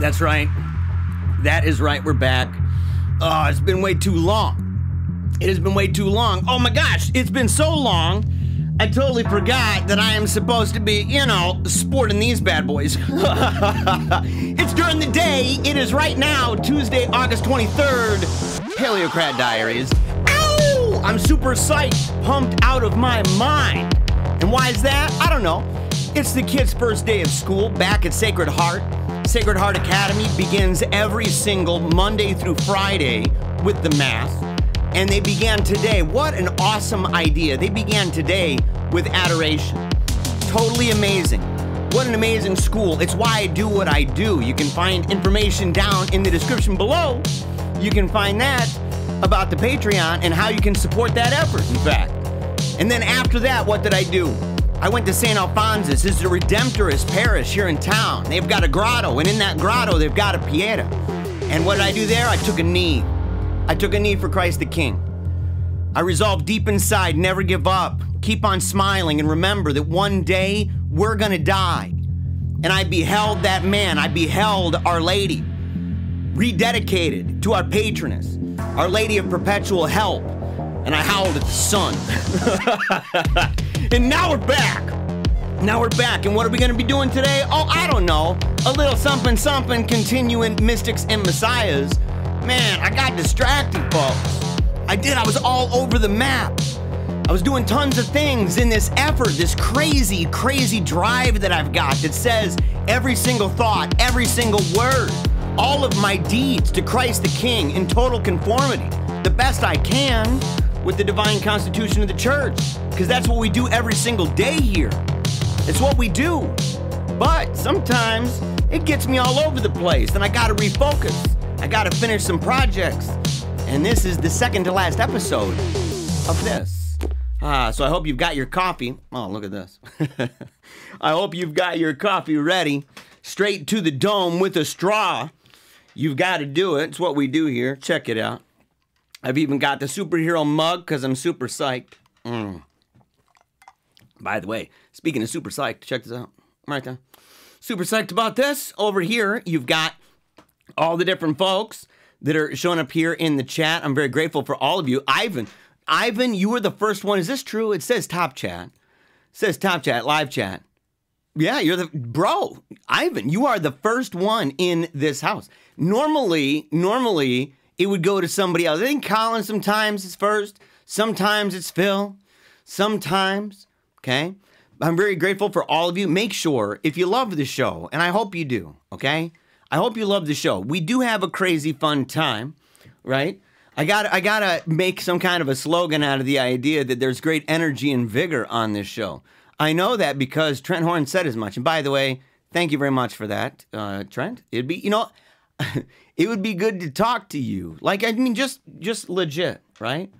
That's right. That is right. We're back. Oh, it's been way too long. It has been way too long. Oh my gosh, it's been so long. I totally forgot that I am supposed to be, you know, sporting these bad boys. It's during the day. It is right now, Tuesday, August 23rd, Paleocrat Diaries. Ow! I'm super psyched, pumped out of my mind. And why is that? I don't know. It's the kids' first day of school back at Sacred Heart. Sacred Heart Academy begins every single Monday through Friday with the math. And they began today. What an awesome idea. They began today with adoration. Totally amazing. What an amazing school. It's why I do what I do. You can find information down in the description below. You can find that about the Patreon and how you can support that effort, in fact. And then after that, what did I do? I went to St. Alphonsus. This is a Redemptorist parish here in town. They've got a grotto, and in that grotto, they've got a pieta. And what did I do there? I took a knee. I took a knee for Christ the King. I resolved deep inside, never give up, keep on smiling, and remember that one day we're gonna die. And I beheld that man, I beheld Our Lady, rededicated to our patroness, Our Lady of Perpetual Help, and I howled at the sun. And now we're back. Now we're back, and what are we gonna be doing today? Oh, I don't know. A little something, something, continuing mystics and messiahs. Man, I got distracted, folks. I was all over the map. I was doing tons of things in this effort, this crazy, crazy drive that I've got that says every single thought, every single word, all of my deeds to Christ the King in total conformity, the best I can with the divine constitution of the church, because that's what we do every single day here. It's what we do. But sometimes it gets me all over the place, and I gotta refocus. I gotta finish some projects, and this is the second to last episode of this. So I hope you've got your coffee. Oh, look at this. I hope you've got your coffee ready, straight to the dome with a straw. You've got to do it. It's what we do here. Check it out. I've even got the superhero mug because I'm super psyched. By the way, speaking of super psyched, check this out. Right there. Super psyched about this. Over here, you've got all the different folks that are showing up here in the chat. I'm very grateful for all of you. Ivan, you were the first one. Is this true? It says top chat. It says top chat, live chat. Yeah, you're the... Bro, Ivan, you are the first one in this house. Normally, it would go to somebody else. I think Colin sometimes is first. Sometimes it's Phil. Sometimes, okay? I'm very grateful for all of you. Make sure, if you love the show, and I hope you do, okay? I hope you love the show. We do have a crazy fun time, right? I gotta make some kind of a slogan out of the idea that there's great energy and vigor on this show. I know that because Trent Horn said as much. And by the way, thank you very much for that, Trent. It'd be, you know, it would be good to talk to you. Like, I mean, just legit, right?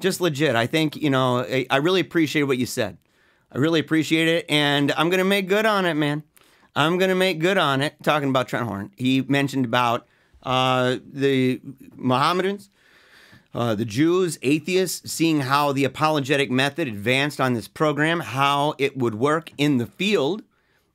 Just legit. I think, you know, I really appreciate what you said. I really appreciate it, and I'm gonna make good on it, man. I'm going to make good on it, talking about Trent Horn. He mentioned about the Mohammedans, the Jews, atheists, seeing how the apologetic method advanced on this program, how it would work in the field.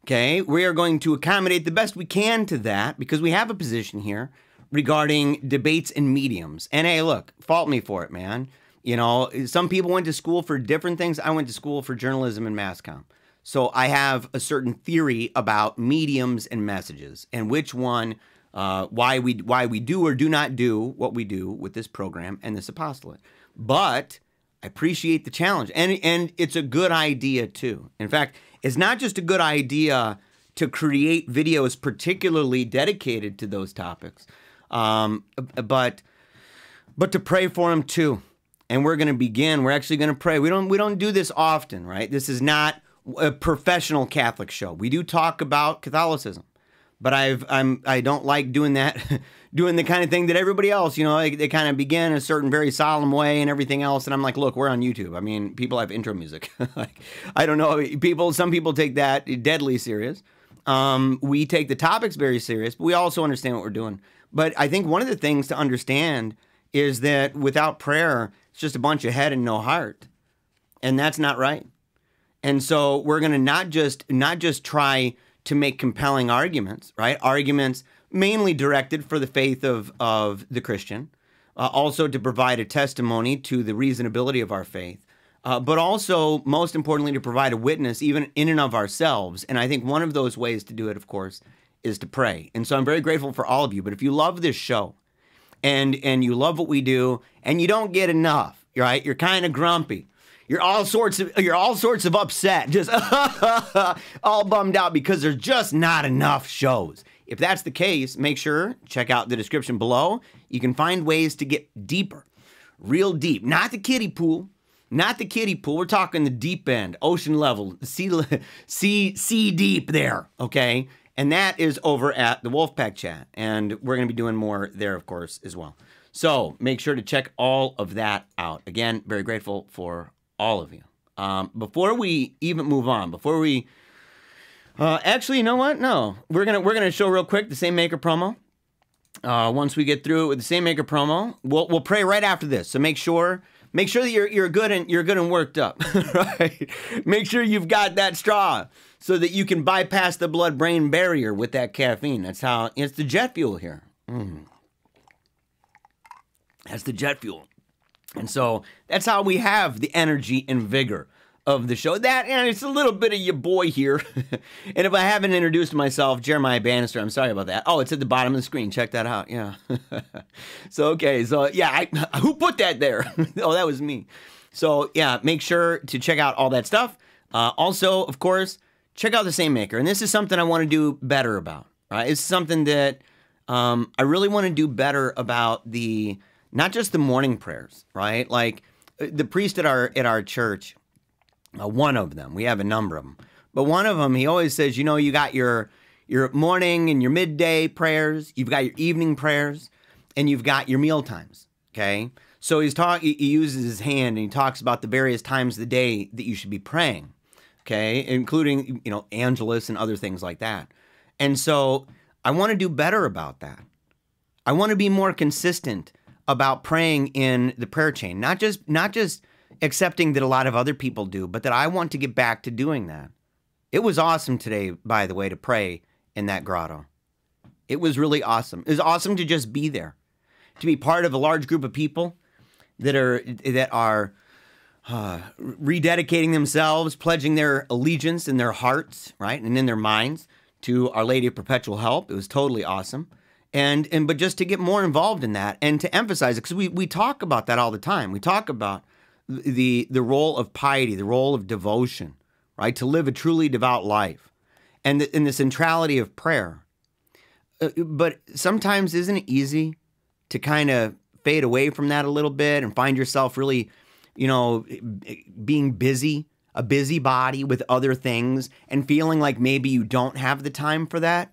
Okay, we are going to accommodate the best we can to that because we have a position here regarding debates and mediums. And hey, look, fault me for it, man. You know, some people went to school for different things. I went to school for journalism and mass comm. So I have a certain theory about mediums and messages and which one, why we do or do not do what we do with this program and this apostolate. But I appreciate the challenge. And it's a good idea, too. In fact, it's not just a good idea to create videos particularly dedicated to those topics, but to pray for them, too. And we're going to begin. We're actually going to pray. We don't do this often, right? This is not a professional Catholic show. We do talk about Catholicism, but I don't like doing that, doing the kind of thing that everybody else, you know, they kind of begin a certain very solemn way and everything else. And I'm like, look, we're on YouTube. I mean, people have intro music. Like, I don't know. Some people take that deadly serious. We take the topics very serious, but we also understand what we're doing. But I think one of the things to understand is that without prayer, it's just a bunch of head and no heart, and that's not right. And so we're going to not just try to make compelling arguments, right? Arguments mainly directed for the faith of the Christian, also to provide a testimony to the reasonability of our faith, but also, most importantly, to provide a witness even in and of ourselves. And I think one of those ways to do it, of course, is to pray. And so I'm very grateful for all of you. But if you love this show and you love what we do and you don't get enough, right? You're kind of grumpy. You're all sorts of upset, just all bummed out because there's just not enough shows. If that's the case, make sure, check out the description below. You can find ways to get deeper, real deep. Not the kiddie pool, not the kiddie pool. We're talking the deep end, ocean level, sea deep there, okay? And that is over at the Wolfpack chat. And we're gonna be doing more there, of course, as well. So make sure to check all of that out. Again, very grateful for all of you. Before we even move on, before we, actually, you know what? No, we're gonna show real quick the Same Maker promo. Once we get through it with the Same Maker promo, we'll pray right after this. So make sure that you're good and worked up, right? Make sure you've got that straw so that you can bypass the blood-brain barrier with that caffeine. That's how it's the jet fuel here. That's the jet fuel. And so that's how we have the energy and vigor of the show. That, and it's a little bit of your boy here. And if I haven't introduced myself, Jeremiah Bannister, I'm sorry about that. Oh, it's at the bottom of the screen. Check that out. Yeah. So, okay. So, yeah, who put that there? Oh, that was me. So, yeah, make sure to check out all that stuff. Also, of course, check out the Same Maker. And this is something I want to do better about, right? It's something that I really want to do better about the... Not just the morning prayers, right? Like the priest at our church, one of them, we have a number of them, but one of them, he always says, you know, you got your morning and your midday prayers, you've got your evening prayers, and you've got your meal times, okay? So he uses his hand and he talks about the various times of the day that you should be praying, okay? Including, you know, Angelus and other things like that. And so I want to do better about that. I want to be more consistent about praying in the prayer chain, not just accepting that a lot of other people do, but that I want to get back to doing that. It was awesome today, by the way, to pray in that grotto. It was really awesome. It was awesome to just be there, to be part of a large group of people that are rededicating themselves, pledging their allegiance in their hearts, right, and in their minds to Our Lady of Perpetual Help. It was totally awesome. But just to get more involved in that and to emphasize it, because we talk about that all the time. We talk about the role of piety, the role of devotion, right? To live a truly devout life and the centrality of prayer. But sometimes isn't it easy to kind of fade away from that a little bit and find yourself really, you know, being busy, a busybody with other things and feeling like maybe you don't have the time for that?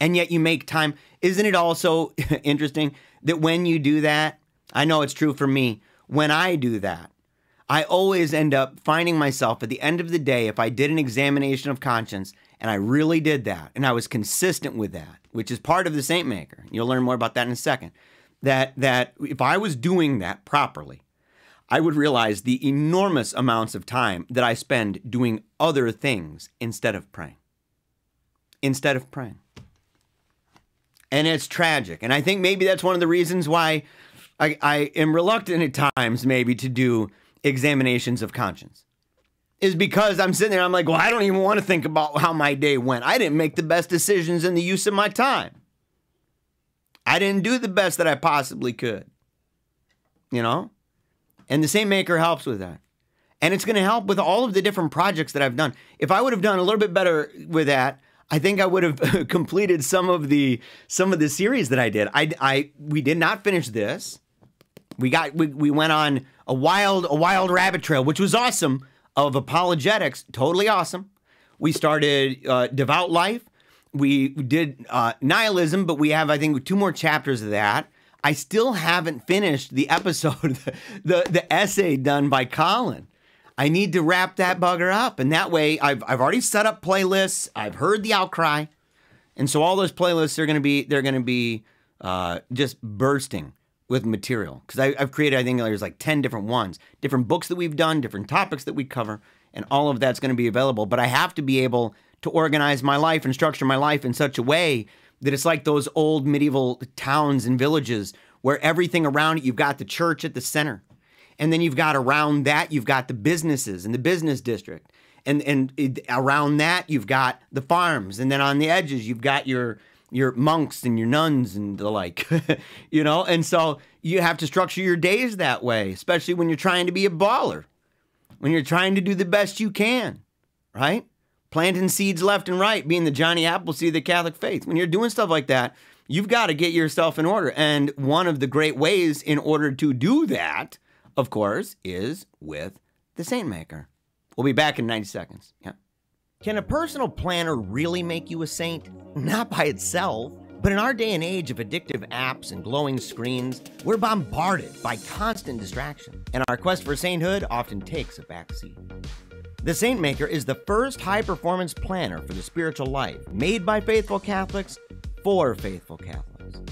And yet you make time. Isn't it also interesting that when you do that, I know it's true for me, when I do that, I always end up finding myself at the end of the day, if I did an examination of conscience, and I really did that, and I was consistent with that, which is part of the Saint Maker. You'll learn more about that in a second. That if I was doing that properly, I would realize the enormous amounts of time that I spend doing other things instead of praying. Instead of praying. And it's tragic. And I think maybe that's one of the reasons why I am reluctant at times maybe to do examinations of conscience is because I'm sitting there, I'm like, well, I don't even want to think about how my day went. I didn't make the best decisions in the use of my time. I didn't do the best that I possibly could, you know? And the Saint Maker helps with that. And it's going to help with all of the different projects that I've done. If I would have done a little bit better with that, I think I would have completed some of the series that I did. We did not finish this. We went on a wild rabbit trail, which was awesome, of apologetics, totally awesome. We started Devout Life. We did nihilism, but we have, I think, 2 more chapters of that. I still haven't finished the episode, the essay done by Colin. I need to wrap that bugger up. And that way, I've already set up playlists. I've heard the outcry. And so all those playlists are going to be just bursting with material. Because I've created, I think there's like 10 different ones, different books that we've done, different topics that we cover, and all of that's going to be available. But I have to be able to organize my life and structure my life in such a way that it's like those old medieval towns and villages where everything around it, you've got the church at the center. And then you've got around that, you've got the businesses and the business district. And around that, you've got the farms. And then on the edges, you've got your monks and your nuns and the like, you know? And so you have to structure your days that way, especially when you're trying to be a baller, when you're trying to do the best you can, right? Planting seeds left and right, being the Johnny Appleseed of the Catholic faith. When you're doing stuff like that, you've got to get yourself in order. And one of the great ways in order to do that, of course, is with the Saint Maker. We'll be back in 90 seconds. Yeah. Can a personal planner really make you a saint? Not by itself, but in our day and age of addictive apps and glowing screens, we're bombarded by constant distraction, and our quest for sainthood often takes a backseat. The Saint Maker is the first high-performance planner for the spiritual life, made by faithful Catholics for faithful Catholics.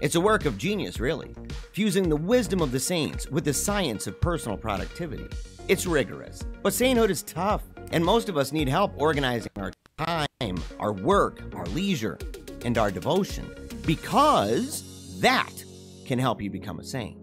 It's a work of genius, really, fusing the wisdom of the saints with the science of personal productivity. It's rigorous, but sainthood is tough, and most of us need help organizing our time, our work, our leisure, and our devotion, because that can help you become a saint.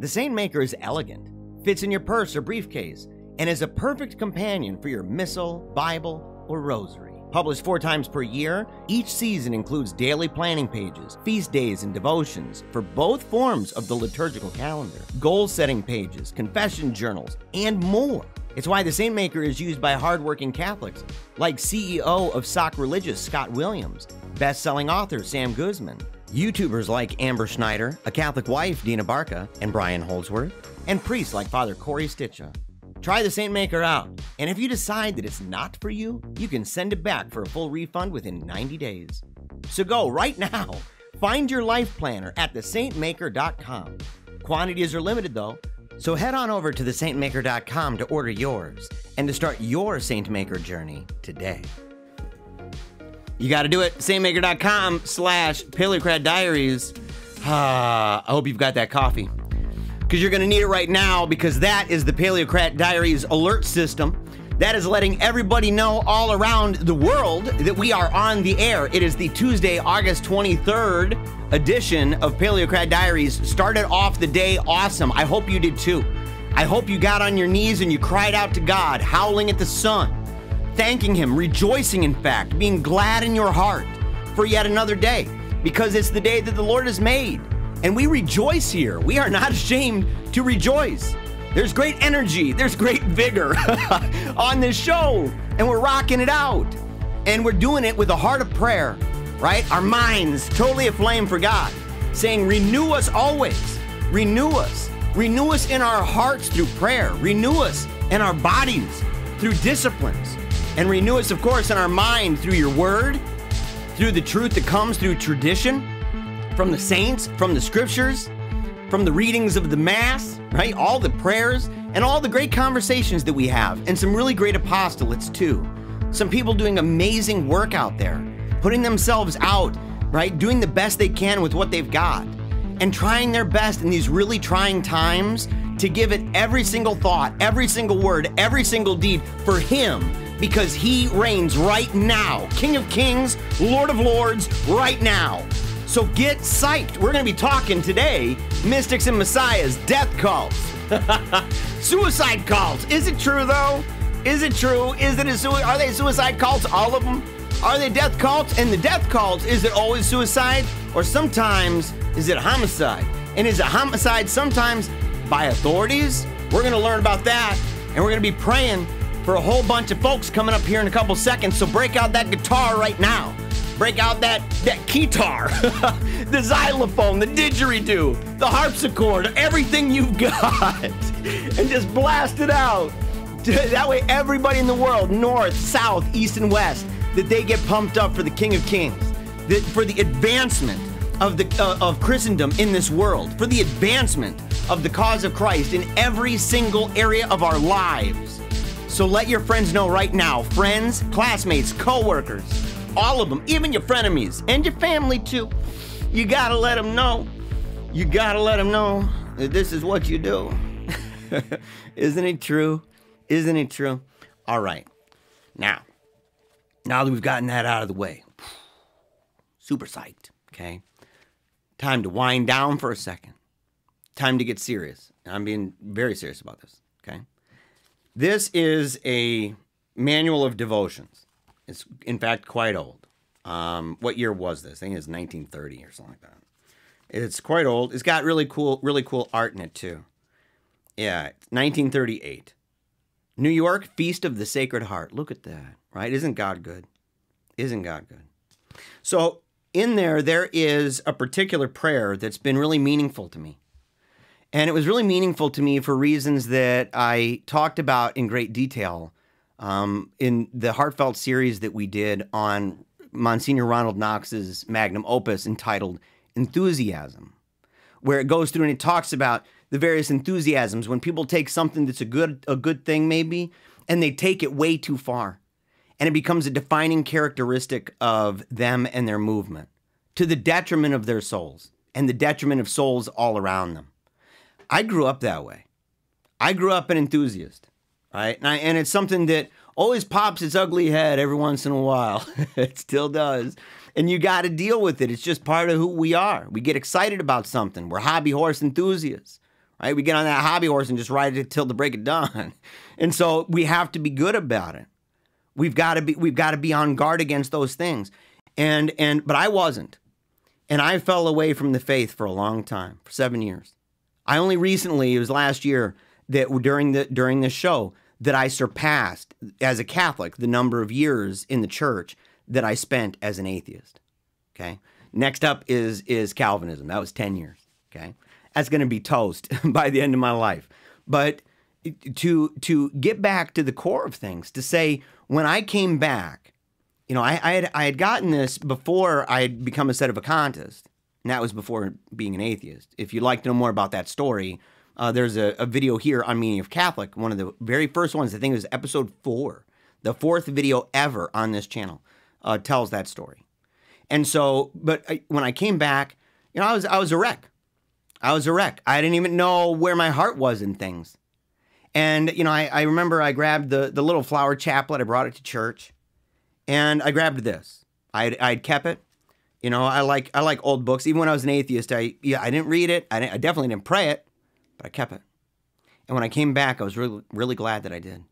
The Saint Maker is elegant, fits in your purse or briefcase, and is a perfect companion for your missal, Bible, or rosary. Published 4 times per year, each season includes daily planning pages, feast days and devotions for both forms of the liturgical calendar, goal-setting pages, confession journals, and more. It's why the Saint Maker is used by hardworking Catholics, like CEO of Sock Religious Scott Williams, best-selling author Sam Guzman, YouTubers like Amber Schneider, a Catholic wife Dina Barca and Brian Holdsworth, and priests like Father Corey Stitcha. Try the Saint Maker out, and if you decide that it's not for you, you can send it back for a full refund within 90 days. So go right now, find your life planner at thesaintmaker.com. Quantities are limited though, so head on over to thesaintmaker.com to order yours and to start your Saint Maker journey today. You gotta do it, saintmaker.com/Paleocrat Diaries. I hope you've got that coffee, because you're going to need it right now, because that is the Paleocrat Diaries alert system that is letting everybody know all around the world that we are on the air. It is the Tuesday, August 23rd edition of Paleocrat Diaries. Started off the day awesome. I hope you did too. I hope you got on your knees and you cried out to God, howling at the sun, thanking him, rejoicing in fact, being glad in your heart for yet another day, because it's the day that the Lord has made. And we rejoice here. We are not ashamed to rejoice. There's great energy. There's great vigor on this show. And we're rocking it out. And we're doing it with a heart of prayer, right? Our minds totally aflame for God, saying, renew us always. Renew us. Renew us in our hearts through prayer. Renew us in our bodies through disciplines. And renew us, of course, in our mind through your word, through the truth that comes through tradition, from the saints, from the scriptures, from the readings of the mass, right? All the prayers and all the great conversations that we have, and some really great apostolates too. Some people doing amazing work out there, putting themselves out, right? Doing the best they can with what they've got and trying their best in these really trying times to give it every single thought, every single word, every single deed for him, because he reigns right now. King of Kings, Lord of Lords, right now. So get psyched. We're going to be talking today, mystics and messiahs, death cults, suicide cults. Is it true though? Is it true? Is it are they suicide cults, all of them? Are they death cults? And the death cults, is it always suicide? Or sometimes is it homicide? And is it homicide sometimes by authorities? We're going to learn about that, and we're going to be praying for a whole bunch of folks coming up here in a couple seconds. So break out that guitar right now. Break out that keytar, the xylophone, the didgeridoo, the harpsichord, everything you've got, and just blast it out. That way everybody in the world, north, south, east, and west, that they get pumped up for the King of Kings, that for the advancement of Christendom in this world, for the advancement of the cause of Christ in every single area of our lives. So let your friends know right now, friends, classmates, co-workers, all of them, even your frenemies and your family too. You gotta let them know. You gotta let them know that this is what you do. Isn't it true? Isn't it true? All right. Now, Now that we've gotten that out of the way, super psyched, okay? Time to wind down for a second. Time to get serious. And I'm being very serious about this, okay? This is a manual of devotions. It's, in fact, quite old. What year was this? I think it was 1930 or something like that. It's quite old. It's got really cool art in it, too. Yeah, 1938. New York, Feast of the Sacred Heart. Look at that, right? Isn't God good? Isn't God good? So in there, there is a particular prayer that's been really meaningful to me. And it was really meaningful to me for reasons that I talked about in great detail in the Heartfelt series that we did on Monsignor Ronald Knox's magnum opus entitled Enthusiasm, where it goes through and it talks about the various enthusiasms when people take something that's a good thing maybe, and they take it way too far. And it becomes a defining characteristic of them and their movement to the detriment of their souls and the detriment of souls all around them. I grew up that way. I grew up an enthusiast, right? And it's something that always pops its ugly head every once in a while. It still does. And you got to deal with it. It's just part of who we are. We get excited about something. We're hobby horse enthusiasts, right? We get on that hobby horse and just ride it till the break of dawn. And so we have to be good about it. We've got to be on guard against those things. But I wasn't. And I fell away from the faith for a long time, for 7 years. I only recently, it was last year, that during the show, that I surpassed, as a Catholic, the number of years in the church that I spent as an atheist, okay? Next up is Calvinism. That was 10 years, okay? That's going to be toast by the end of my life. But to get back to the core of things, to say, when I came back, you know, I had gotten this before I had become a sedevacantist, and that was before being an atheist. If you'd like to know more about that story, there's a video here on Meaning of Catholic, one of the very first ones. I think it was episode 4, the 4th video ever on this channel, tells that story. And so, when I came back, you know, I was a wreck. I was a wreck. I didn't even know where my heart was in things. And, you know, I remember I grabbed the little flower chaplet. I brought it to church, and I grabbed this. I'd kept it. You know, I like old books. Even when I was an atheist, I didn't read it. I definitely didn't pray it. I kept it. And when I came back, I was really, really glad that I did.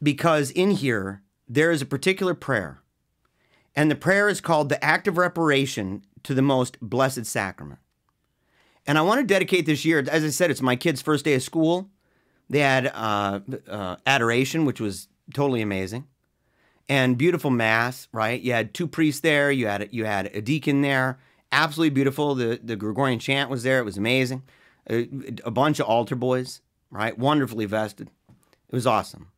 Because in here, there is a particular prayer. And the prayer is called the Act of Reparation to the Most Blessed Sacrament. And I want to dedicate this year, as I said, it's my kids' first day of school. They had adoration, which was totally amazing. And beautiful mass, right? You had 2 priests there. You had a deacon there. Absolutely beautiful. The Gregorian chant was there. It was amazing. A bunch of altar boys, right? Wonderfully vested. It was awesome.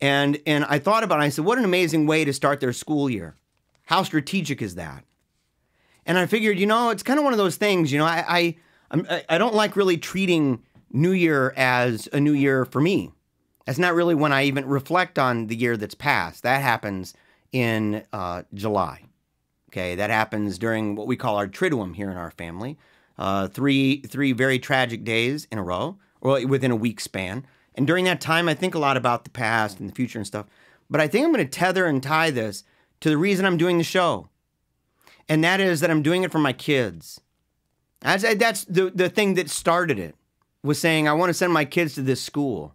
And I thought about it. I said, what an amazing way to start their school year. How strategic is that? And I figured, you know, it's kind of one of those things, you know, I don't like really treating New Year as a new year for me. That's not really when I even reflect on the year that's passed. That happens in July. Okay, that happens during what we call our Triduum here in our family. Three very tragic days in a row, or within a week span. And during that time, I think a lot about the past and the future and stuff. But I think I'm going to tether and tie this to the reason I'm doing the show. And that is that I'm doing it for my kids. That's the thing that started it, was saying, I want to send my kids to this school.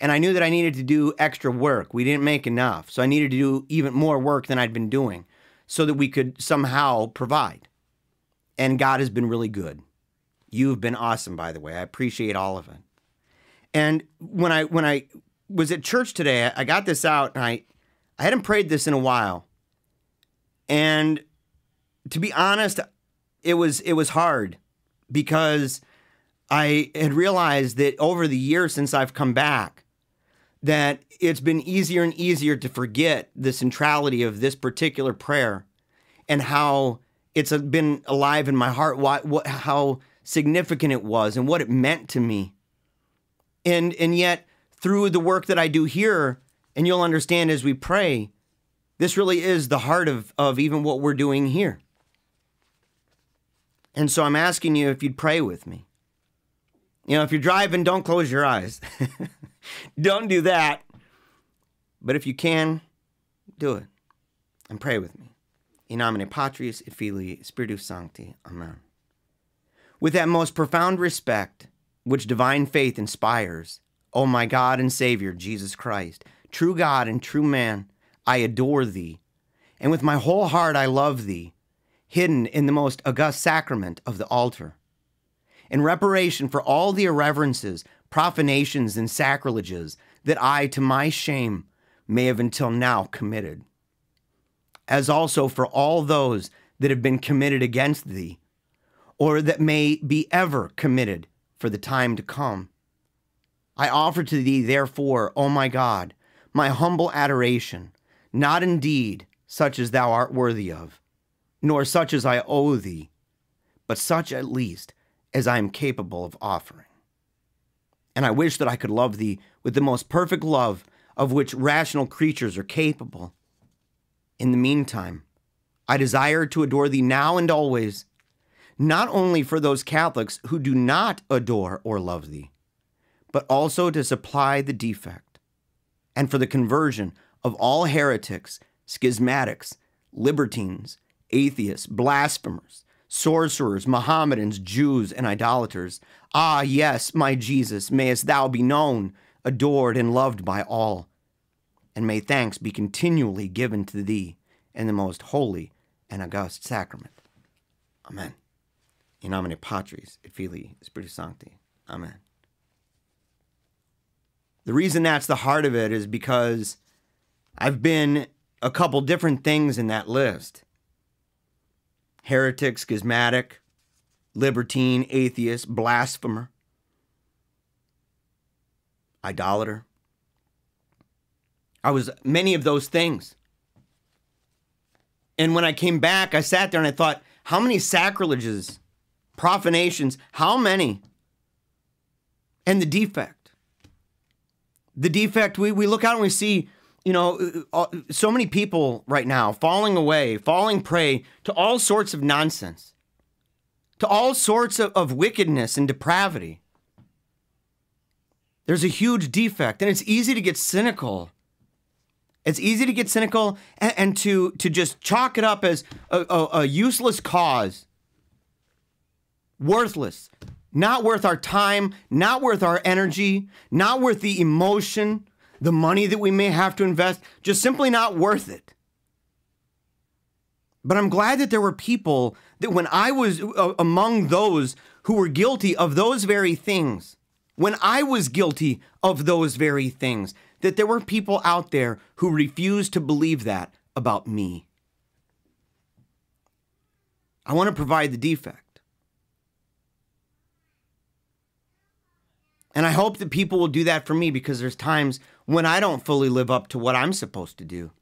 And I knew that I needed to do extra work. We didn't make enough. So I needed to do even more work than I'd been doing so that we could somehow provide. And God has been really good. You've been awesome, by the way. I appreciate all of it. And when I was at church today, I got this out, and I hadn't prayed this in a while. And to be honest, it was hard, because I had realized that over the years since I've come back, that it's been easier and easier to forget the centrality of this particular prayer and how it's been alive in my heart, how significant it was and what it meant to me. And yet, through the work that I do here, and you'll understand as we pray, this really is the heart of even what we're doing here. And so I'm asking you if you'd pray with me. You know, if you're driving, don't close your eyes. Don't do that. But if you can, do it. and pray with me. In nomine Patris et Filii Spiritus Sancti. Amen. With that most profound respect which divine faith inspires, O my God and Savior, Jesus Christ, true God and true man, I adore thee, and with my whole heart I love thee, hidden in the most august sacrament of the altar. In reparation for all the irreverences, profanations, and sacrileges that I, to my shame, may have until now committed, as also for all those that have been committed against thee, or that may be ever committed for the time to come. I offer to thee, therefore, O my God, my humble adoration, not indeed such as thou art worthy of, nor such as I owe thee, but such at least as I am capable of offering. And I wish that I could love thee with the most perfect love of which rational creatures are capable. In the meantime, I desire to adore thee now and always, not only for those Catholics who do not adore or love thee, but also to supply the defect, and for the conversion of all heretics, schismatics, libertines, atheists, blasphemers, sorcerers, Mohammedans, Jews, and idolaters. Ah, yes, my Jesus, mayest thou be known, adored, and loved by all, and may thanks be continually given to thee in the most holy and august sacrament. Amen. In nomine Patris et Filii Spiritus Sancti. Amen. The reason that's the heart of it is because I've been a couple different things in that list. Heretic, schismatic, libertine, atheist, blasphemer, idolater. I was many of those things. And when I came back, I sat there and I thought, how many sacrileges, profanations, how many? And the defect. The defect, we look out and we see, you know, so many people right now falling away, falling prey to all sorts of nonsense, to all sorts of wickedness and depravity. There's a huge defect, and it's easy to get cynical. It's easy to get cynical and to just chalk it up as a useless cause. Worthless. Not worth our time, not worth our energy, not worth the emotion, the money that we may have to invest, just simply not worth it. But I'm glad that there were people that when I was among those who were guilty of those very things, when I was guilty of those very things, that there were people out there who refused to believe that about me. I want to provide the defect. And I hope that people will do that for me, because there's times when I don't fully live up to what I'm supposed to do.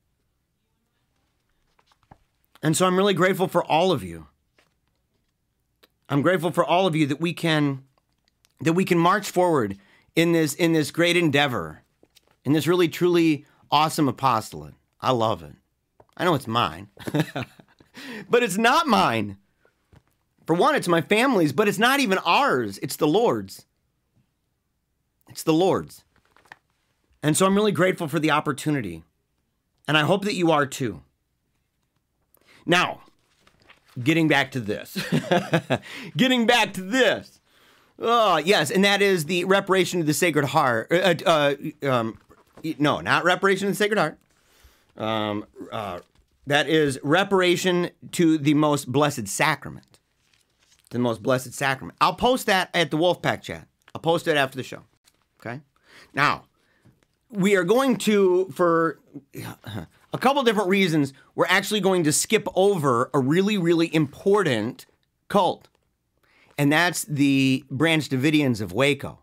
And so I'm really grateful for all of you. I'm grateful for all of you that we can march forward in this great endeavor. And this really, truly awesome apostolate. I love it. I know it's mine, but it's not mine. For one, it's my family's, but it's not even ours. It's the Lord's. It's the Lord's. And so I'm really grateful for the opportunity. And I hope that you are too. Now, getting back to this. Getting back to this. Oh, yes, and that is the reparation of the Sacred Heart. No, not reparation of the Sacred Heart. That is reparation to the most blessed sacrament. The most blessed sacrament. I'll post that at the Wolfpack chat. I'll post it after the show. Okay? Now, we are going to, for a couple different reasons, we're actually going to skip over a really, really important cult. And that's the Branch Davidians of Waco.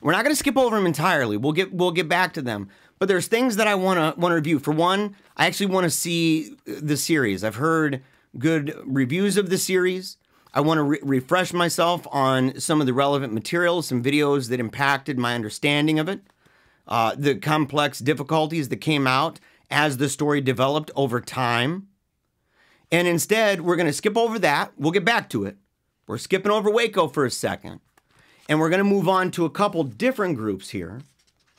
We're not going to skip over them entirely. We'll get back to them. But there's things that I want to review. For one, I actually want to see the series. I've heard good reviews of the series. I want to refresh myself on some of the relevant materials, some videos that impacted my understanding of it, the complex difficulties that came out as the story developed over time. And instead, we're going to skip over that. We'll get back to it. We're skipping over Waco for a second, and we're going to move on to a couple different groups here,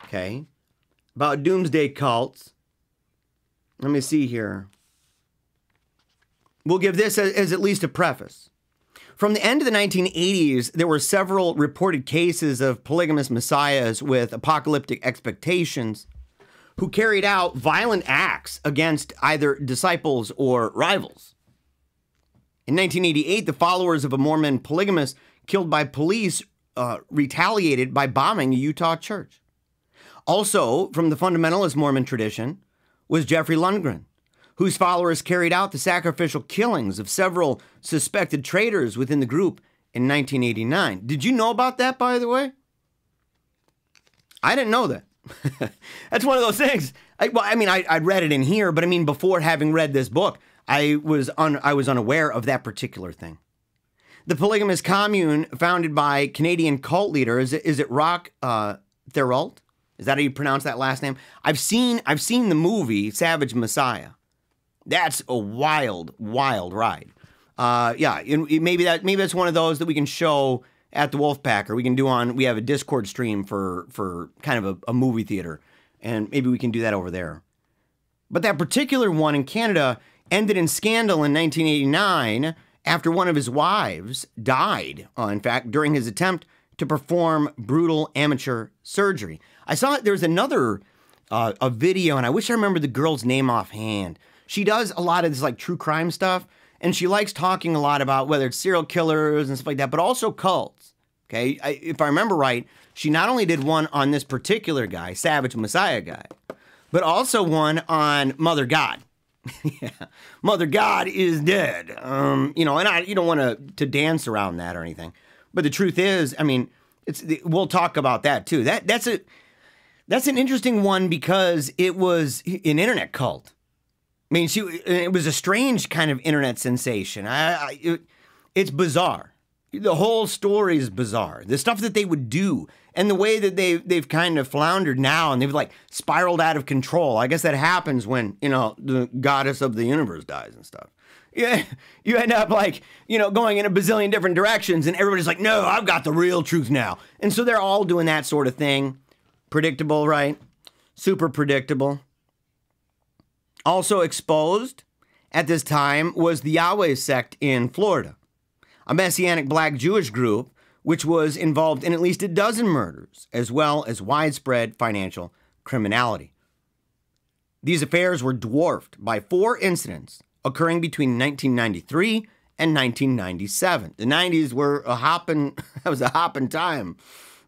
okay, about doomsday cults. Let me see here. We'll give this as at least a preface. From the end of the 1980s, there were several reported cases of polygamous messiahs with apocalyptic expectations who carried out violent acts against either disciples or rivals. In 1988, the followers of a Mormon polygamist killed by police retaliated by bombing a Utah church. Also, from the fundamentalist Mormon tradition was Jeffrey Lundgren, whose followers carried out the sacrificial killings of several suspected traitors within the group in 1989. Did you know about that, by the way? I didn't know that. That's one of those things. I read it in here, but I mean, before having read this book, I was unaware of that particular thing. The polygamous commune founded by Canadian cult leader, is it Roch Theralt? Is that how you pronounce that last name? I've seen the movie Savage Messiah. That's a wild, wild ride. Yeah, maybe that's one of those that we can show at the Wolfpack, or we can do on. We have a Discord stream for kind of a movie theater, and maybe we can do that over there. But that particular one in Canada ended in scandal in 1989 after one of his wives died, in fact, during his attempt to perform brutal amateur surgery. I saw there was another a video, and I wish I remembered the girl's name offhand. She does a lot of this like true crime stuff, and she likes talking a lot about whether it's serial killers and stuff like that, but also cults, okay? If I remember right, she not only did one on this particular guy, Savage Messiah guy, but also one on Mother God. Yeah, Mother God is dead. You know, and you don't want to dance around that or anything, but the truth is, I mean, we'll talk about that too. That's an interesting one because it was an internet cult. I mean, it was a strange kind of internet sensation. It's bizarre. The whole story is bizarre. The stuff that they would do and the way that they've kind of floundered now and they've like spiraled out of control. I guess that happens when, you know, the goddess of the universe dies and stuff. Yeah, you end up like, you know, going in a bazillion different directions and everybody's like, no, I've got the real truth now. And so they're all doing that sort of thing. Predictable, right? Super predictable. Also exposed at this time was the Yahweh sect in Florida, a Messianic black Jewish group which was involved in at least a dozen murders, as well as widespread financial criminality. These affairs were dwarfed by four incidents occurring between 1993 and 1997. The 90s were a hopping, that was a hopping time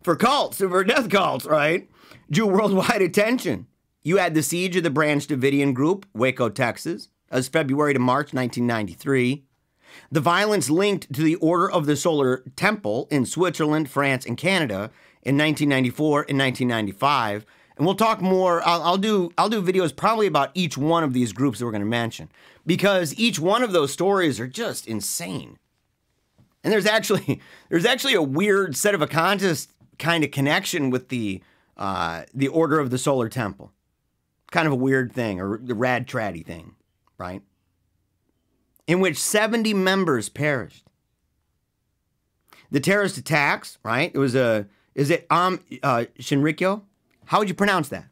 for cults, for death cults, right? Drew worldwide attention. You had the siege of the Branch Davidian group, Waco, Texas, as February to March 1993. The violence linked to the Order of the Solar Temple in Switzerland, France, and Canada in 1994 and 1995. And we'll talk more. I'll do videos probably about each one of these groups that we're going to mention, because each one of those stories are just insane. And there's actually a weird set of a contest kind of connection with the Order of the Solar Temple. Kind of a weird thing, or the rad traddy thing, right? In which 70 members perished. The terrorist attacks, right? It was is it Aum Shinrikyo? How would you pronounce that?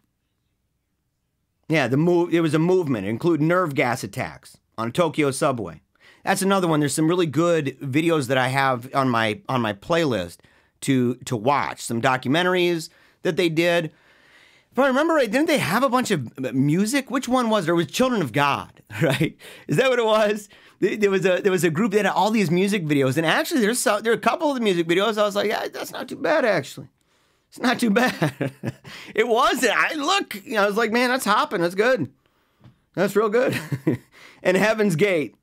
Yeah, it was a movement. It included nerve gas attacks on a Tokyo subway. That's another one. There's some really good videos that I have on my playlist to watch. Some documentaries that they did. If I remember right, didn't they have a bunch of music? Which one was there? It was Children of God, right? Is that what it was? There was a group that had all these music videos, and actually there are a couple of the music videos I was like, yeah, that's not too bad, actually. It's not too bad. It wasn't. I was like, man, that's hopping. That's good. That's real good. And Heaven's Gate,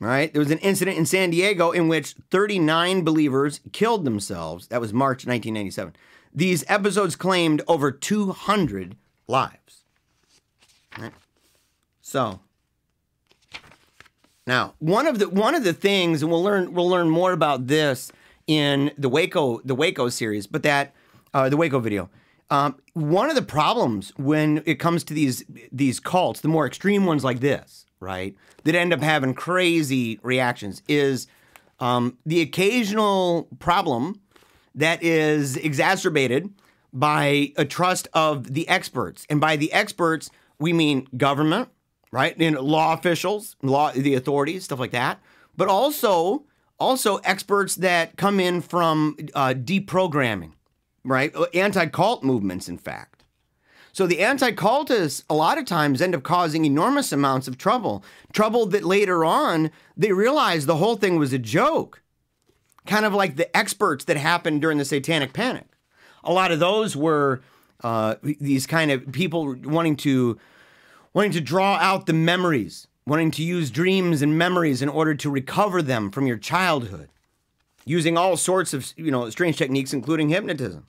right? There was an incident in San Diego in which 39 believers killed themselves. That was March 1997. These episodes claimed over 200 lives. Right. So now, one of the things, and we'll learn more about this in the Waco series, but that the Waco video. One of the problems when it comes to these cults, the more extreme ones like this, right, that end up having crazy reactions, is the occasional problem that is exacerbated by a trust of the experts. And by the experts, we mean government, right? And law officials, the authorities, stuff like that. But also experts that come in from deprogramming, right? Anti-cult movements, in fact. So the anti-cultists a lot of times end up causing enormous amounts of trouble. Trouble that later on, they realize the whole thing was a joke. Kind of like the experts that happened during the Satanic Panic. A lot of those were these kind of people wanting to draw out the memories, wanting to use dreams and memories in order to recover them from your childhood, using all sorts of, you know, strange techniques, including hypnotism.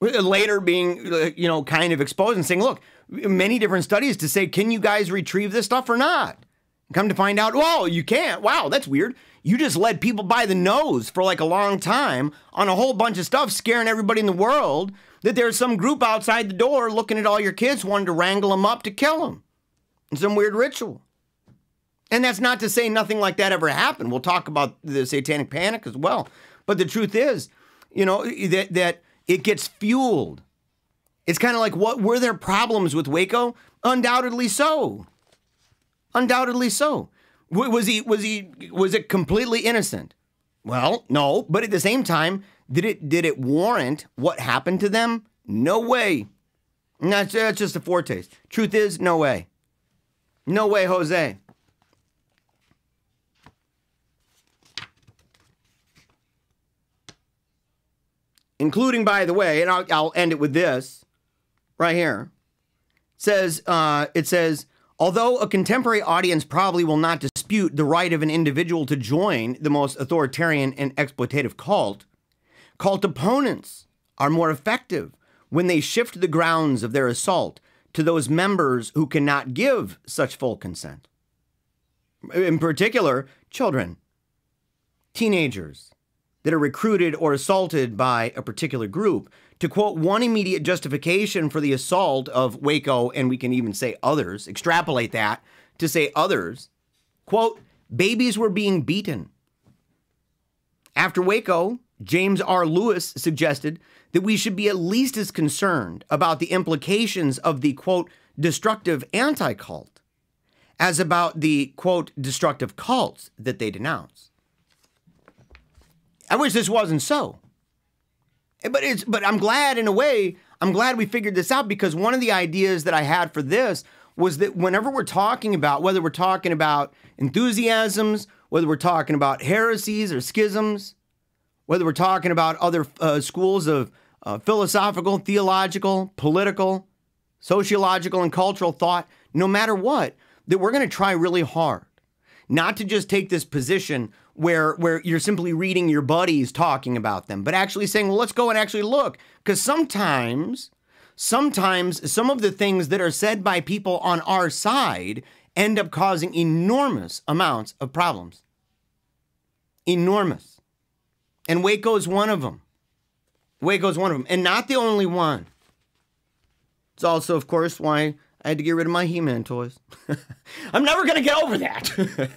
Later being, you know, kind of exposed and saying, look, many different studies to say, can you guys retrieve this stuff or not? Come to find out, whoa, you can't. Wow, that's weird. You just led people by the nose for like a long time on a whole bunch of stuff, scaring everybody in the world that there's some group outside the door looking at all your kids wanting to wrangle them up to kill them in some weird ritual. And that's not to say nothing like that ever happened. We'll talk about the Satanic Panic as well. But the truth is, you know, that it gets fueled. It's kind of like, what were there problems with Waco? Undoubtedly so. Undoubtedly so. Was it completely innocent? Well, no. But at the same time, did it warrant what happened to them? No way. And that's just a foretaste. Truth is, no way. No way, Jose. Including, by the way, and I'll end it with this right here. It says, although a contemporary audience probably will not dispute the right of an individual to join the most authoritarian and exploitative cult, cult opponents are more effective when they shift the grounds of their assault to those members who cannot give such full consent. In particular, children, teenagers that are recruited or assaulted by a particular group. To quote one immediate justification for the assault of Waco, and we can even say others, extrapolate that to say others, quote, babies were being beaten. After Waco, James R. Lewis suggested that we should be at least as concerned about the implications of the, quote, destructive anti-cult as about the, quote, destructive cults that they denounce. I wish this wasn't so. But I'm glad, in a way, I'm glad we figured this out, because one of the ideas that I had for this was that whenever we're talking about, whether we're talking about enthusiasms, whether we're talking about heresies or schisms, whether we're talking about other schools of philosophical, theological, political, sociological, and cultural thought, no matter what, that we're going to try really hard not to just take this position where you're simply reading your buddies talking about them, but actually saying, well, let's go and actually look. Because sometimes some of the things that are said by people on our side end up causing enormous amounts of problems. Enormous. And Waco's one of them. Waco's one of them. And not the only one. It's also, of course, why I had to get rid of my He-Man toys. I'm never going to get over that.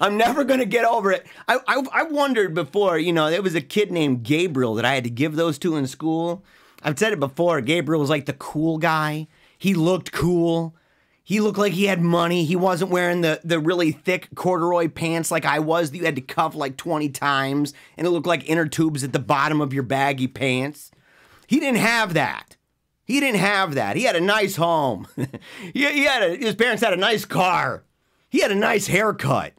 I'm never going to get over it. I wondered before, you know, there was a kid named Gabriel that I had to give those to in school. I've said it before. Gabriel was like the cool guy. He looked cool. He looked like he had money. He wasn't wearing the really thick corduroy pants like I was that you had to cuff like 20 times. And it looked like inner tubes at the bottom of your baggy pants. He didn't have that. He didn't have that. He had a nice home. His parents had a nice car. He had a nice haircut.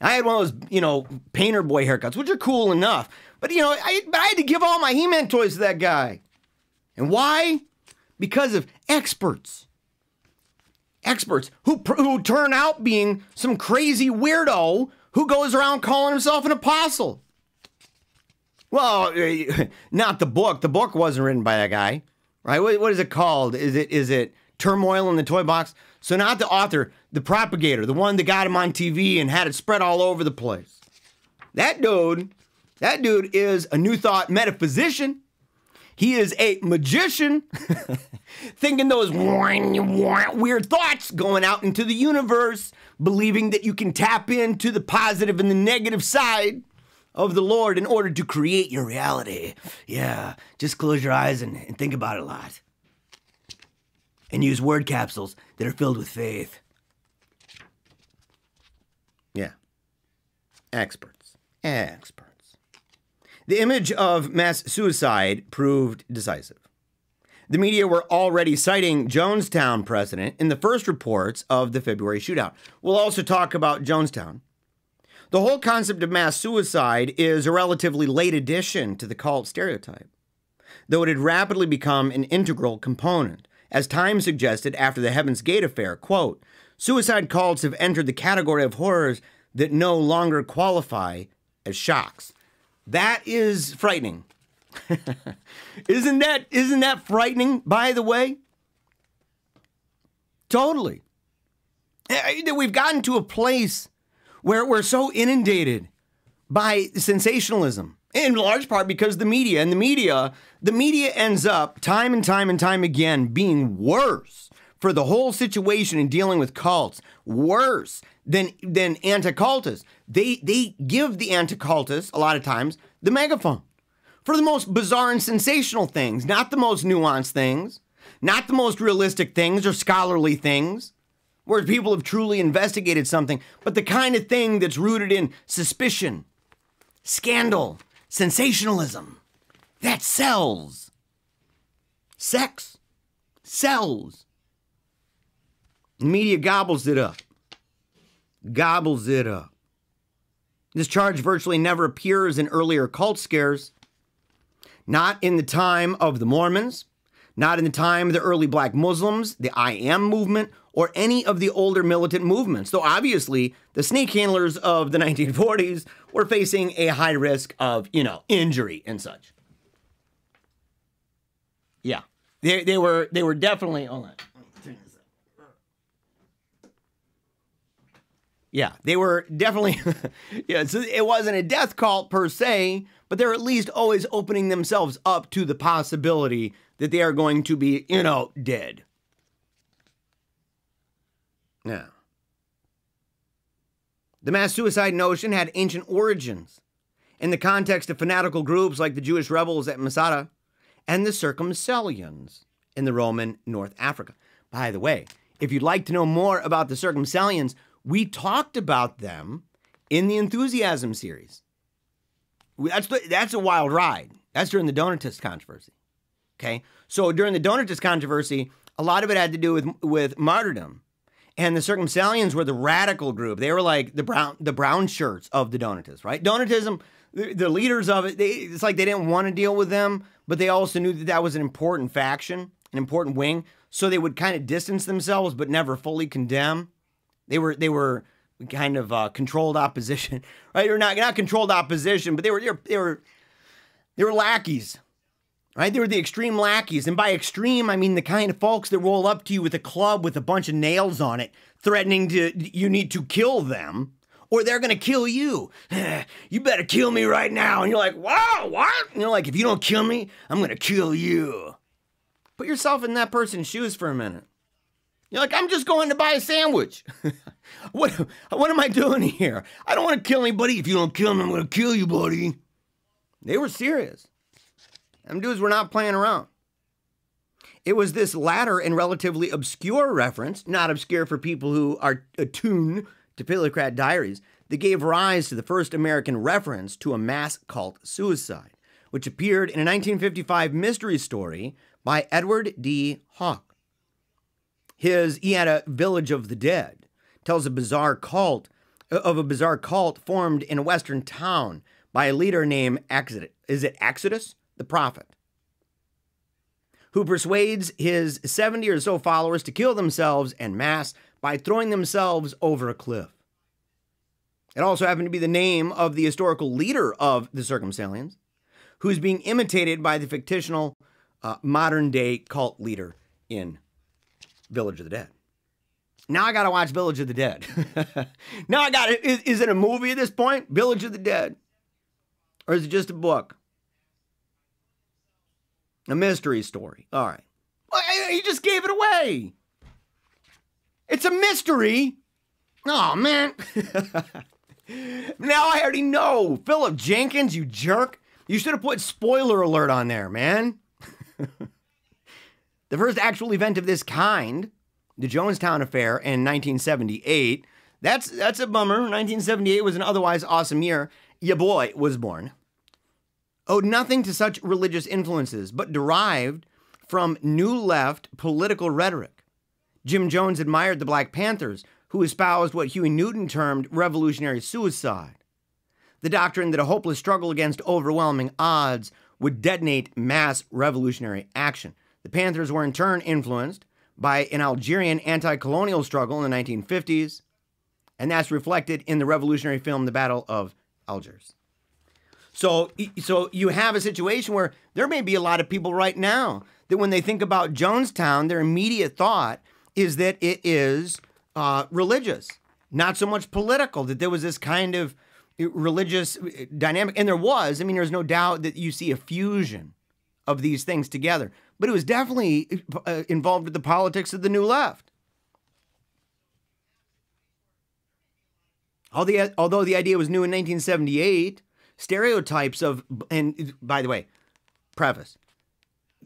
I had one of those, you know, painter boy haircuts, which are cool enough. But, you know, I had to give all my He-Man toys to that guy. And why? Because of experts. Experts who turn out being some crazy weirdo who goes around calling himself an apostle. Well, not the book. The book wasn't written by that guy, right? What is it called? Is it Turmoil in the Toy Box? So not the author, the propagator, the one that got him on TV and had it spread all over the place. That dude is a New Thought metaphysician. He is a magician, thinking those weird thoughts going out into the universe, believing that you can tap into the positive and the negative side of the Lord in order to create your reality. Yeah, just close your eyes and think about it a lot. and use word capsules that are filled with faith. Yeah. Experts. Experts. The image of mass suicide proved decisive. The media were already citing Jonestown precedent in the first reports of the February shootout. We'll also talk about Jonestown. The whole concept of mass suicide is a relatively late addition to the cult stereotype, though it had rapidly become an integral component. As Time suggested after the Heaven's Gate affair, quote, "Suicide cults have entered the category of horrors that no longer qualify as shocks." That is frightening. Isn't that frightening, by the way? Totally. We've gotten to a place where we're so inundated by sensationalism, in large part because the media ends up time and time and time again being worse for the whole situation in dealing with cults, worse than anti-cultists. They give the anti-cultists, a lot of times, the megaphone for the most bizarre and sensational things, not the most nuanced things, not the most realistic things or scholarly things, where people have truly investigated something, but the kind of thing that's rooted in suspicion, scandal, sensationalism. That sells. Sex sells. The media gobbles it up. Gobbles it up. This charge virtually never appears in earlier cult scares. Not in the time of the Mormons, not in the time of the early Black Muslims, the I Am movement, or any of the older militant movements, though obviously the snake handlers of the 1940s were facing a high risk of, injury and such. Yeah, they were definitely, hold on. Yeah, they were definitely, yeah, so it wasn't a death cult per se, but they're at least always opening themselves up to the possibility that they are going to be, dead. Now, the mass suicide notion had ancient origins in the context of fanatical groups like the Jewish rebels at Masada and the Circumcellians in the Roman North Africa. By the way, if you'd like to know more about the Circumcellians, we talked about them in the Enthusiasm series. That's a wild ride. That's during the Donatist controversy. Okay? So during the Donatist controversy, a lot of it had to do with martyrdom. And the Circumcellians were the radical group. They were like the brown shirts of the Donatists, right? Donatism, the leaders of it, it's like they didn't want to deal with them, but they also knew that was an important faction, an important wing, so they would kind of distance themselves but never fully condemn. They were kind of controlled opposition, right? Or not controlled opposition, but they were lackeys, right? They were the extreme lackeys, and by extreme I mean the kind of folks that roll up to you with a club with a bunch of nails on it, threatening you need to kill them or they're gonna kill you. You better kill me right now, and you're like, whoa, what? And you're like, if you don't kill me, I'm gonna kill you. Put yourself in that person's shoes for a minute. You're like, I'm just going to buy a sandwich. What am I doing here? I don't want to kill anybody. If you don't kill me, I'm going to kill you, buddy. They were serious. Them dudes were not playing around. It was this latter and relatively obscure reference, not obscure for people who are attuned to Paleocrat Diaries, that gave rise to the first American reference to a mass cult suicide, which appeared in a 1955 mystery story by Edward D. Hawk. He had a Village of the Dead, tells a bizarre cult formed in a western town by a leader named Exodus. Is it Exodus? The prophet, who persuades his 70 or so followers to kill themselves en masse by throwing themselves over a cliff. It also happened to be the name of the historical leader of the Circumcellians, who's being imitated by the fictional modern-day cult leader in Village of the Dead. Now I gotta watch Village of the Dead. Now I gotta, is it a movie at this point? Village of the Dead? Or is it just a book? A mystery story. All right. Well, he just gave it away. It's a mystery. Oh, man. Now I already know. Philip Jenkins, you jerk. You should have put spoiler alert on there, man. The first actual event of this kind, the Jonestown affair in 1978, that's a bummer. 1978 was an otherwise awesome year. Your boy was born. Owed nothing to such religious influences, but derived from New Left political rhetoric. Jim Jones admired the Black Panthers, who espoused what Huey Newton termed revolutionary suicide, the doctrine that a hopeless struggle against overwhelming odds would detonate mass revolutionary action. The Panthers were in turn influenced by an Algerian anti-colonial struggle in the 1950s, and that's reflected in the revolutionary film, The Battle of Algiers. So you have a situation where there may be a lot of people right now that when they think about Jonestown, their immediate thought is that it is religious, not so much political, that there was this kind of religious dynamic. And there was, I mean, there's no doubt that you see a fusion of these things together, but it was definitely involved with the politics of the New Left. Although the idea was new in 1978, stereotypes of, and by the way, preface,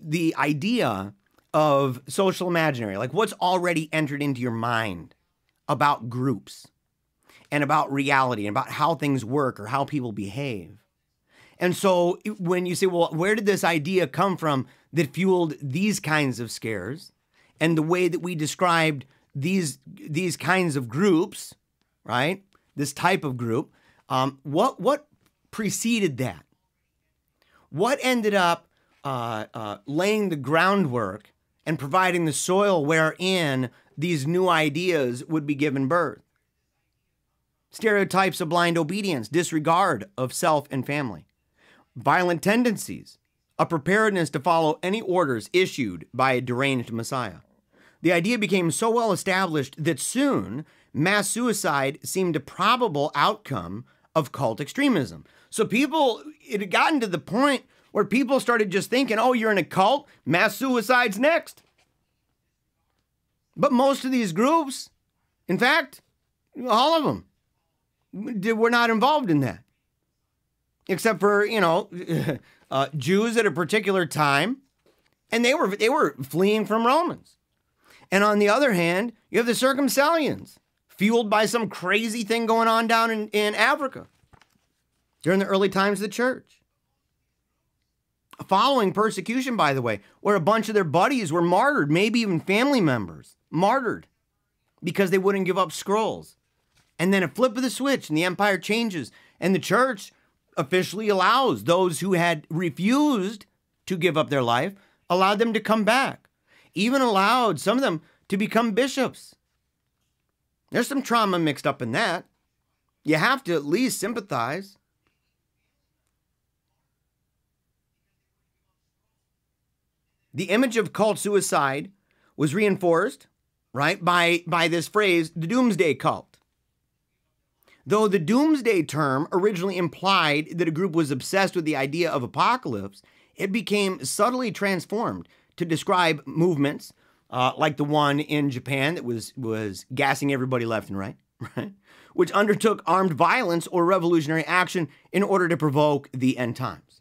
the idea of social imaginary, like what's already entered into your mind about groups and about reality and about how things work or how people behave. And so when you say, well, where did this idea come from that fueled these kinds of scares and the way that we described these kinds of groups, right? This type of group, what preceded that? What ended up laying the groundwork and providing the soil wherein these new ideas would be given birth? Stereotypes of blind obedience, disregard of self and family, violent tendencies, a preparedness to follow any orders issued by a deranged Messiah. The idea became so well established that soon mass suicide seemed a probable outcome of cult extremism. So people, it had gotten to the point where people started just thinking, oh, you're in a cult, mass suicide's next. But most of these groups, in fact, all of them, were not involved in that, except for, you know, Jews at a particular time, and they were fleeing from Romans. And on the other hand, you have the Circumcellians, fueled by some crazy thing going on down in Africa during the early times of the church, following persecution, by the way, where a bunch of their buddies were martyred, maybe even family members martyred because they wouldn't give up scrolls. And then a flip of the switch and the empire changes and the church officially allows those who had refused to give up their life, allowed them to come back, even allowed some of them to become bishops. There's some trauma mixed up in that. You have to at least sympathize. The image of cult suicide was reinforced, right, by this phrase, the doomsday cult. Though the doomsday term originally implied that a group was obsessed with the idea of apocalypse, it became subtly transformed to describe movements like the one in Japan that was gassing everybody left and right, which undertook armed violence or revolutionary action in order to provoke the end times.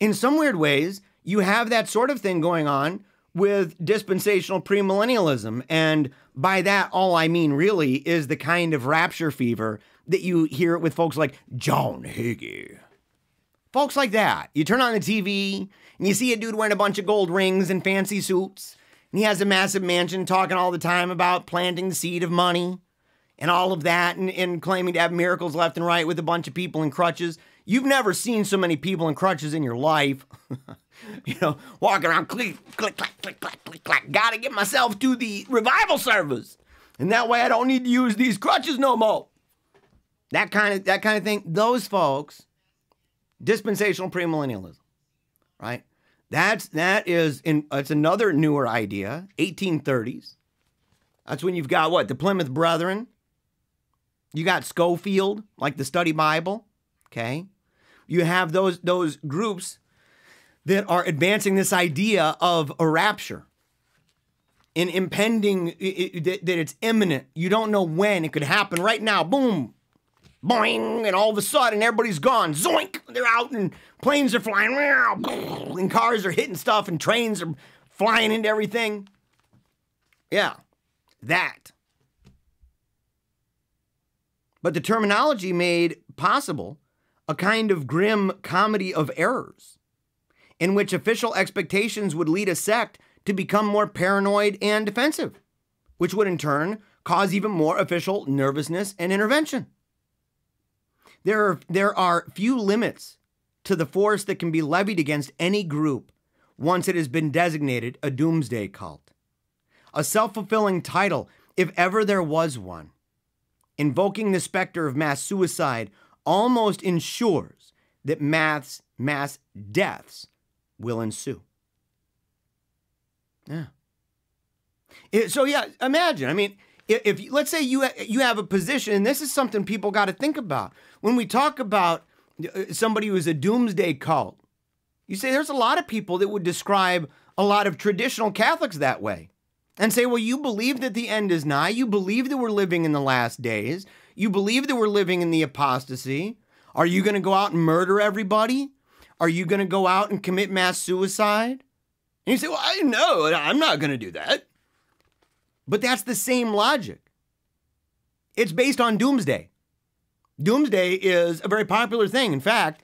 In some weird ways, you have that sort of thing going on with dispensational premillennialism. And by that, all I mean really is the kind of rapture fever that you hear with folks like John Hagee. Folks like that. You turn on the TV and you see a dude wearing a bunch of gold rings and fancy suits. And he has a massive mansion talking all the time about planting the seed of money and all of that and claiming to have miracles left and right with a bunch of people in crutches. You've never seen so many people in crutches in your life. You know, walking around, click, click, click, click, click, click, click. Gotta get myself to the revival service. And that way I don't need to use these crutches no more. That kind of thing. Those folks, dispensational premillennialism, right? That's another newer idea, 1830s. That's when you've got what? The Plymouth Brethren. You got Schofield, like the Study Bible, okay? You have those groups that are advancing this idea of a rapture, an impending, that it's imminent. You don't know when. It could happen right now. Boom, boing, and all of a sudden everybody's gone. Zoink, they're out and planes are flying, and cars are hitting stuff and trains are flying into everything. Yeah, that. But the terminology made possible a kind of grim comedy of errors in which official expectations would lead a sect to become more paranoid and defensive, which would in turn cause even more official nervousness and intervention. There are few limits to the force that can be levied against any group once it has been designated a doomsday cult. A self-fulfilling title, if ever there was one, invoking the specter of mass suicide almost ensures that mass deaths will ensue. Yeah. So yeah, imagine, I mean, if let's say you have a position, and this is something people got to think about. When we talk about somebody who is a doomsday cult, you say there's a lot of people that would describe a lot of traditional Catholics that way and say, well, you believe that the end is nigh. You believe that we're living in the last days. You believe that we're living in the apostasy. Are you going to go out and murder everybody? Are you going to go out and commit mass suicide? And you say, well, I know, I'm not going to do that. But that's the same logic. It's based on doomsday. Doomsday is a very popular thing. In fact,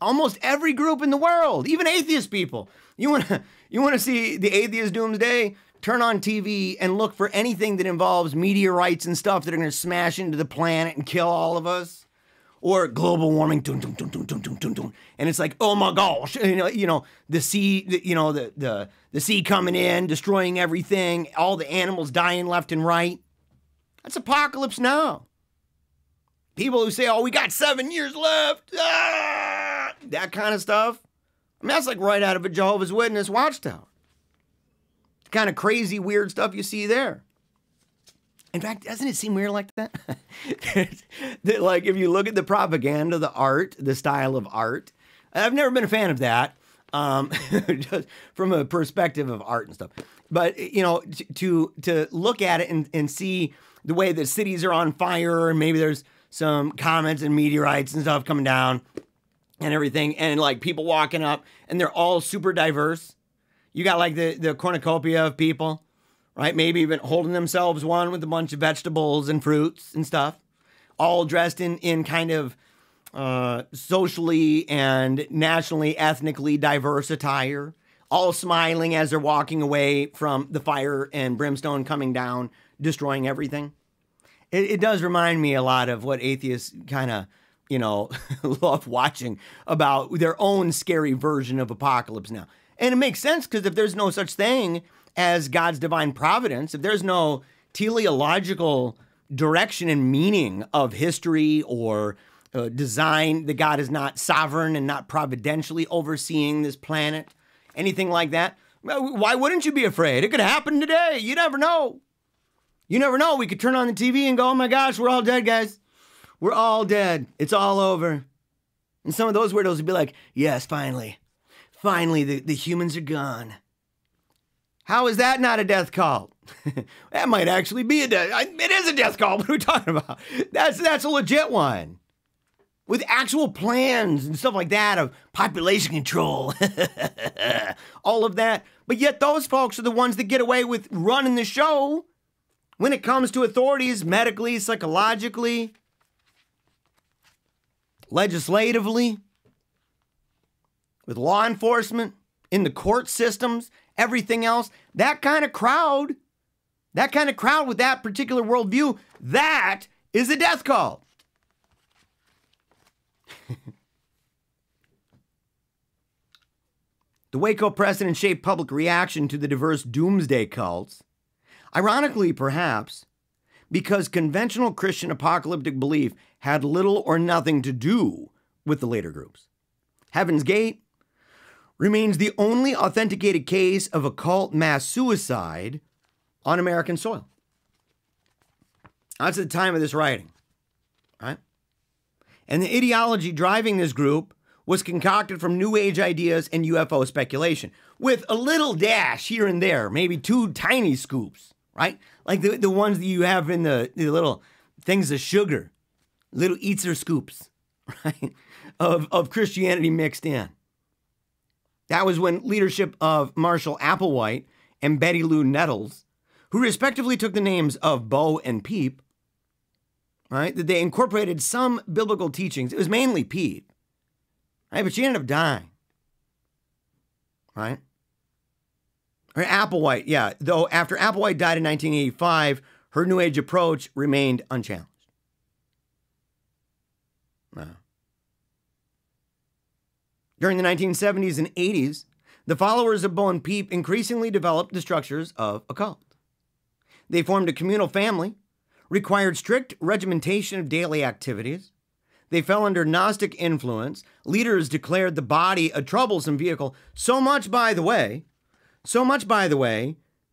almost every group in the world, even atheist people, you want to see the atheist doomsday, turn on TV and look for anything that involves meteorites and stuff that are going to smash into the planet and kill all of us, or global warming, and it's like, oh my gosh, you know the sea, the sea coming in, destroying everything, all the animals dying left and right. That's apocalypse now. People who say, oh, we got 7 years left, ah! That kind of stuff. I mean, that's like right out of a Jehovah's Witness watchtower. The kind of crazy, weird stuff you see there. In fact, doesn't it seem weird like that? That, like, if you look at the propaganda, the art, the style of art, I've never been a fan of that, just from a perspective of art and stuff. But, you know, to look at it and see the way that cities are on fire and maybe there's some comets and meteorites and stuff coming down and everything, and like people walking up, and they're all super diverse. You got like the cornucopia of people, right? Maybe even holding themselves one with a bunch of vegetables and fruits and stuff, all dressed in kind of socially and nationally, ethnically diverse attire, all smiling as they're walking away from the fire and brimstone coming down, destroying everything. It does remind me a lot of what atheists kind of, you know, love watching about their own scary version of apocalypse now. And it makes sense, because if there's no such thing as God's divine providence, if there's no teleological direction and meaning of history or design, that God is not sovereign and not providentially overseeing this planet, anything like that, why wouldn't you be afraid? It could happen today. You never know. You never know. We could turn on the TV and go, oh my gosh, we're all dead, guys. We're all dead. It's all over. And some of those weirdos would be like, yes, finally. Finally, the humans are gone. How is that not a death call? That might actually be a death. It is a death call. What are we talking about? That's a legit one. With actual plans and stuff like that of population control. All of that. But yet those folks are the ones that get away with running the show when it comes to authorities, medically, psychologically, legislatively, with law enforcement, in the court systems, everything else. That kind of crowd with that particular worldview, that is a death call. The Waco precedent shaped public reaction to the diverse doomsday cults. Ironically, perhaps, because conventional Christian apocalyptic belief had little or nothing to do with the later groups. Heaven's Gate remains the only authenticated case of a cult mass suicide on American soil. That's at the time of this writing, right? And the ideology driving this group was concocted from New Age ideas and UFO speculation, with a little dash here and there, maybe two tiny scoops, right? Like the ones that you have in the little things of sugar, little eats or scoops, right? Of Christianity mixed in. That was when leadership of Marshall Applewhite and Betty Lou Nettles, who respectively took the names of Bo and Peep, right, that they incorporated some biblical teachings. It was mainly Peep, right, but she ended up dying, right? Or Applewhite, yeah, though after Applewhite died in 1985, her New Age approach remained unchallenged. Wow. During the 1970s and 80s, the followers of Bo and Peep increasingly developed the structures of a cult. They formed a communal family, required strict regimentation of daily activities. They fell under Gnostic influence. Leaders declared the body a troublesome vehicle. So much, by the way,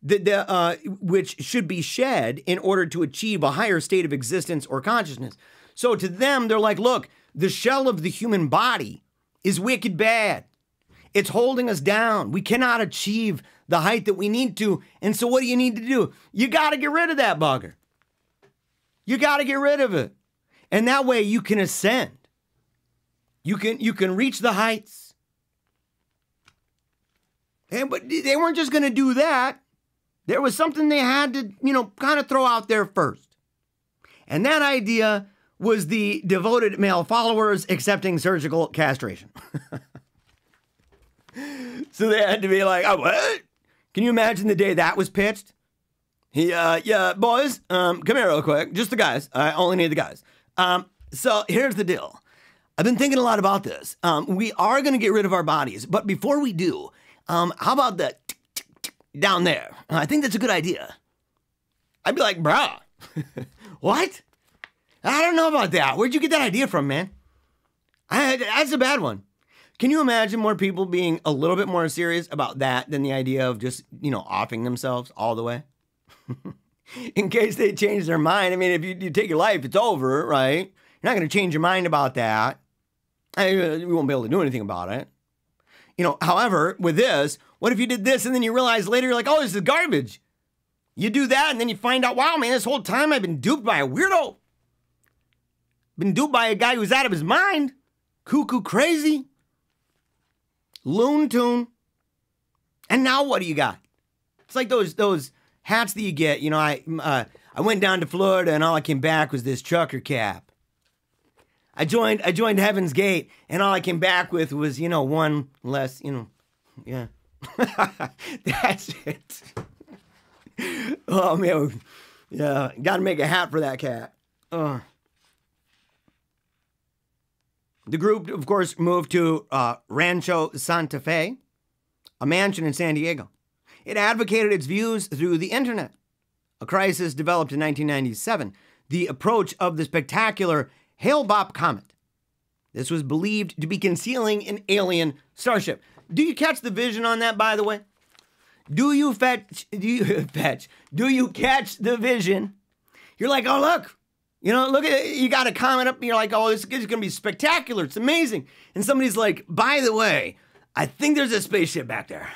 that which should be shed in order to achieve a higher state of existence or consciousness. So to them, they're like, look, the shell of the human body is wicked bad. It's holding us down. We cannot achieve the height that we need to. And so what do you need to do? You got to get rid of that bugger. You got to get rid of it. And that way you can ascend. You can reach the heights. And, but they weren't just going to do that. There was something they had to, you know, kind of throw out there first. And that idea was the devoted male followers accepting surgical castration. So they had to be like, oh, what? Can you imagine the day that was pitched? Yeah, boys, come here real quick. Just the guys. I only need the guys. So here's the deal. I've been thinking a lot about this. We are going to get rid of our bodies. But before we do, how about that down there? I think that's a good idea. I'd be like, bruh, what? I don't know about that. Where'd you get that idea from, man? That's a bad one. Can you imagine more people being a little bit more serious about that than the idea of just, you know, offing themselves all the way? In case they change their mind. I mean, if you take your life, it's over, right? You're not going to change your mind about that. We won't be able to do anything about it. You know, however, with this, what if you did this and then you realize later, you're like, oh, this is garbage. You do that and then you find out, wow, man, this whole time I've been duped by a weirdo. Been duped by a guy who's out of his mind. Cuckoo crazy. Loon tune. And now what do you got? It's like those hats that you get. You know, I went down to Florida and all I came back was this trucker cap. I joined Heaven's Gate and all I came back with was, you know, one less, you know, yeah. That's it. Oh, man. Yeah, got to make a hat for that cat. Ugh. The group, of course, moved to Rancho Santa Fe, a mansion in San Diego. It advocated its views through the internet. A crisis developed in 1997, the approach of the spectacular Hale-Bopp comet. This was believed to be concealing an alien starship. Do you catch the vision on that, by the way? Do you catch the vision? You're like, oh, look. You know, look at it, you got a comment up and you're like, oh, this is gonna be spectacular, it's amazing. And somebody's like, by the way, I think there's a spaceship back there.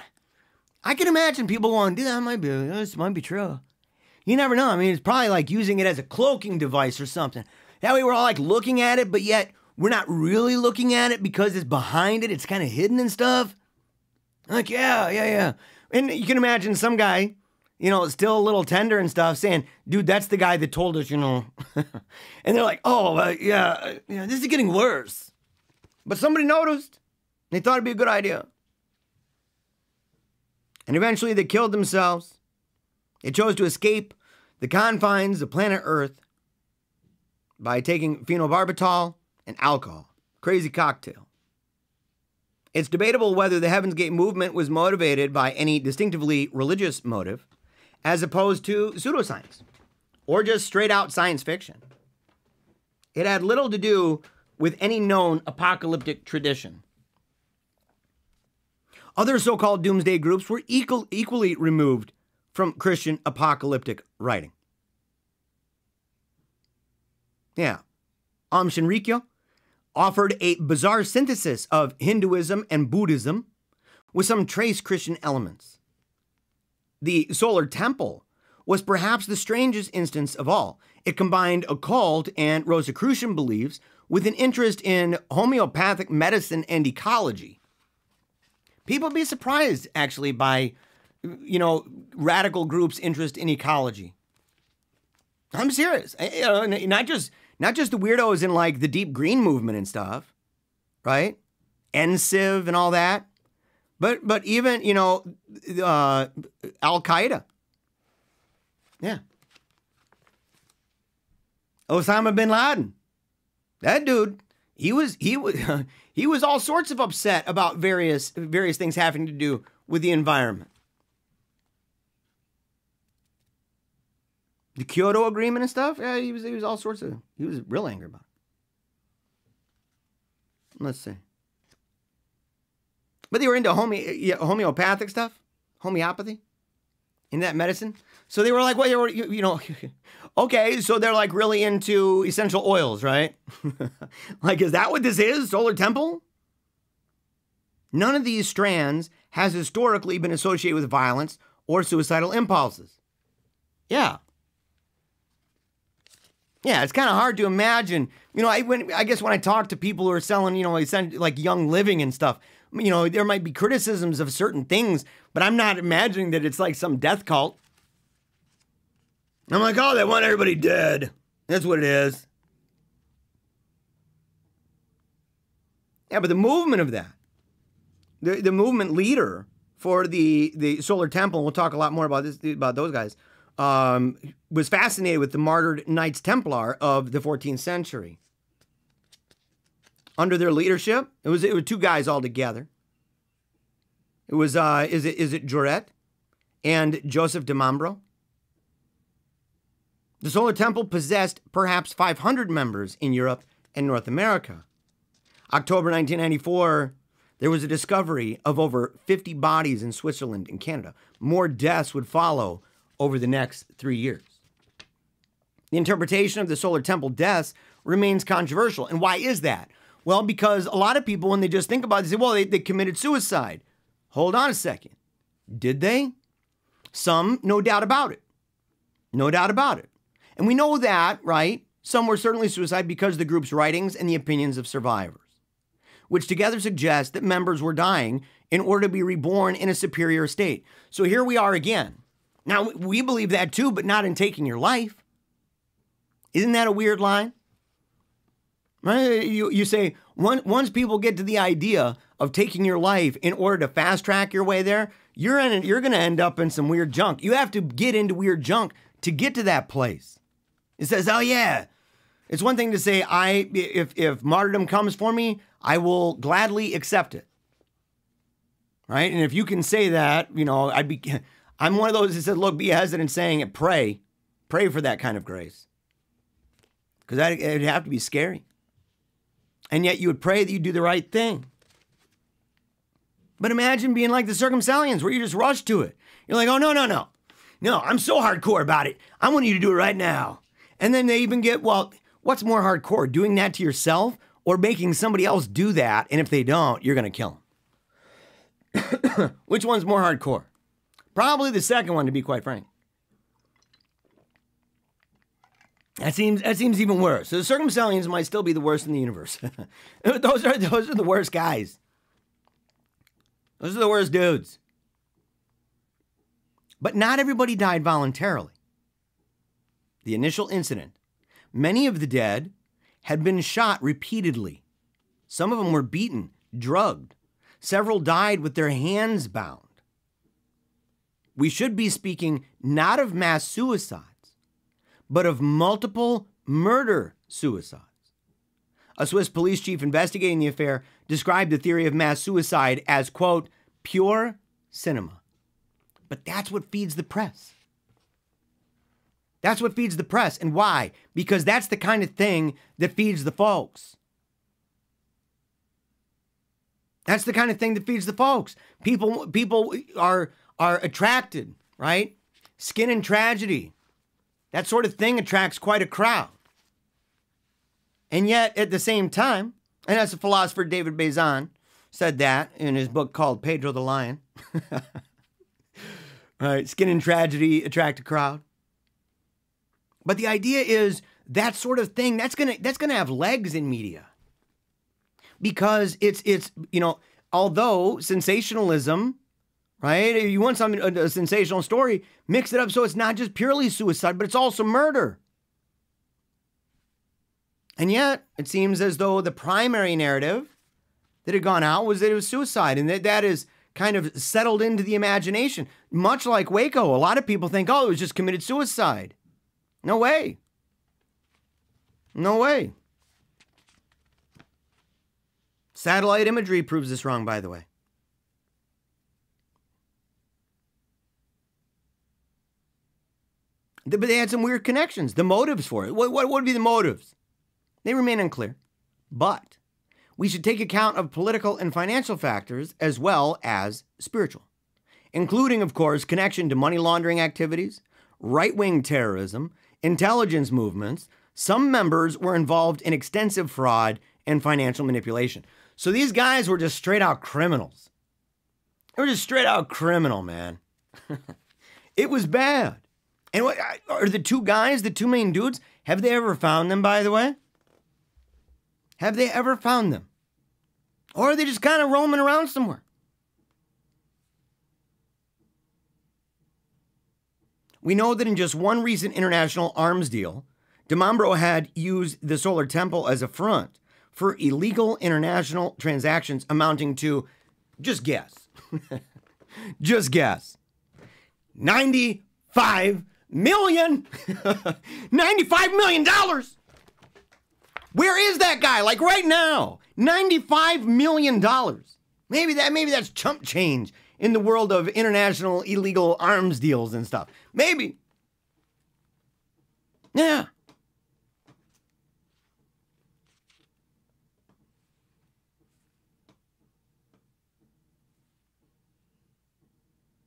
I can imagine people going, dude, that might be, this might be true. You never know. I mean, it's probably like using it as a cloaking device or something. That way we're all like looking at it, but yet we're not really looking at it because it's behind it, it's kind of hidden and stuff. Like, yeah. And you can imagine some guy, you know, still a little tender and stuff, saying, dude, that's the guy that told us, you know. And they're like, oh, yeah, this is getting worse. But somebody noticed. They thought it'd be a good idea. And eventually they killed themselves. They chose to escape the confines of planet Earth by taking phenobarbital and alcohol. Crazy cocktail. It's debatable whether the Heaven's Gate movement was motivated by any distinctively religious motive, as opposed to pseudoscience, or just straight-out science fiction. It had little to do with any known apocalyptic tradition. Other so-called doomsday groups were equally removed from Christian apocalyptic writing. Yeah. Aum Shinrikyo offered a bizarre synthesis of Hinduism and Buddhism with some trace Christian elements. The Solar Temple was perhaps the strangest instance of all. It combined occult and Rosicrucian beliefs with an interest in homeopathic medicine and ecology. People be surprised, actually, by, you know, radical groups' interest in ecology. I'm serious. Not just the weirdos in, like, the deep green movement and stuff, right? NSIV and all that. But even, you know, Al-Qaeda. Yeah. Osama bin Laden. That dude, he was all sorts of upset about various things having to do with the environment. The Kyoto Agreement and stuff, yeah, he was all sorts of, he was real angry about it. Let's see. But they were into homeopathic stuff, homeopathy, in that medicine. So they were like, well, okay, so they're like really into essential oils, right? Like, is that what this is, Solar Temple? None of these strands has historically been associated with violence or suicidal impulses. Yeah. Yeah, it's kind of hard to imagine. You know, I guess when I talk to people who are selling, you know, like Young Living and stuff, you know, there might be criticisms of certain things, but I'm not imagining that it's like some death cult. I'm like, oh, they want everybody dead. That's what it is. Yeah, but the movement of that, the movement leader for the Solar Temple, and we'll talk a lot more about this, about those guys, was fascinated with the martyred Knights Templar of the 14th century. Under their leadership, it was two guys all together. It was is it Juret and Joseph de Mambro. The Solar Temple possessed perhaps 500 members in Europe and North America. October 1994, there was a discovery of over 50 bodies in Switzerland and Canada. More deaths would follow over the next 3 years. The interpretation of the Solar Temple deaths remains controversial. And why is that? Well, because a lot of people, when they just think about it, they say, well, they committed suicide. Hold on a second. Did they? Some, no doubt about it. No doubt about it. And we know that, right? Some were certainly suicide because of the group's writings and the opinions of survivors, which together suggest that members were dying in order to be reborn in a superior state. So here we are again. Now, we believe that too, but not in taking your life. Isn't that a weird line? Right? You say, once people get to the idea of taking your life in order to fast track your way there, you're going to end up in some weird junk. You have to get into weird junk to get to that place. It says, oh yeah, it's one thing to say, if martyrdom comes for me, I will gladly accept it. Right? And if you can say that, you know, I'm one of those that said, look, be hesitant saying it, pray for that kind of grace. Because it'd have to be scary. And yet you would pray that you do the right thing. But imagine being like the Circumcellians, where you just rush to it. You're like, oh, no, no, no. No, I'm so hardcore about it. I want you to do it right now. And then they even get, well, what's more hardcore, doing that to yourself or making somebody else do that? And if they don't, you're going to kill them. Which one's more hardcore? Probably the second one, to be quite frank. That seems even worse. So the Circumcellians might still be the worst in the universe. Those are the worst guys. Those are the worst dudes. But not everybody died voluntarily. The initial incident, many of the dead had been shot repeatedly. Some of them were beaten, drugged. Several died with their hands bound. We should be speaking not of mass suicides, but of multiple murder suicides. A Swiss police chief investigating the affair described the theory of mass suicide as, quote, pure cinema. But that's what feeds the press. That's what feeds the press. And why? Because that's the kind of thing that feeds the folks. That's the kind of thing that feeds the folks. People are attracted, right? Skin and tragedy. That sort of thing attracts quite a crowd. And yet, at the same time, and as the philosopher David Bazan said that in his book called Pedro the Lion, right, skin and tragedy attract a crowd. But the idea is that sort of thing, that's gonna have legs in media. Because it's you know, Although sensationalism, right? If you want something, a sensational story, mix it up so it's not just purely suicide, but it's also murder. And yet, it seems as though the primary narrative that had gone out was that it was suicide, and that is kind of settled into the imagination. Much like Waco, a lot of people think, oh, it was just committed suicide. No way. No way. Satellite imagery proves this wrong, by the way. But they had some weird connections. The motives for it. What would be the motives? They remain unclear. But we should take account of political and financial factors as well as spiritual, including, of course, connection to money laundering activities, right-wing terrorism, intelligence movements. Some members were involved in extensive fraud and financial manipulation. So these guys were just straight-out criminals. They were just straight-out criminal, man. It was bad. And what, are the two guys, the two main dudes, have they ever found them, by the way? Have they ever found them? Or are they just kind of roaming around somewhere? We know that in just one recent international arms deal, de Mambro had used the Solar Temple as a front for illegal international transactions amounting to, just guess, just guess, $95 million, $95 million. Where is that guy? Like right now, $95 million. Maybe that's chump change in the world of international illegal arms deals and stuff. Maybe. Yeah.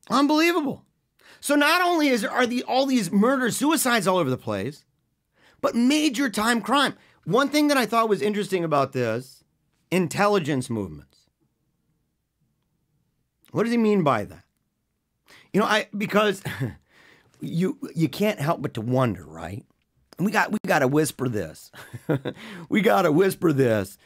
Unbelievable. So not only are all these murders, suicides all over the place, but major time crime. One thing that I thought was interesting about this, intelligence movements. What does he mean by that? You know, because you can't help but to wonder, right? And we gotta whisper this. We gotta whisper this.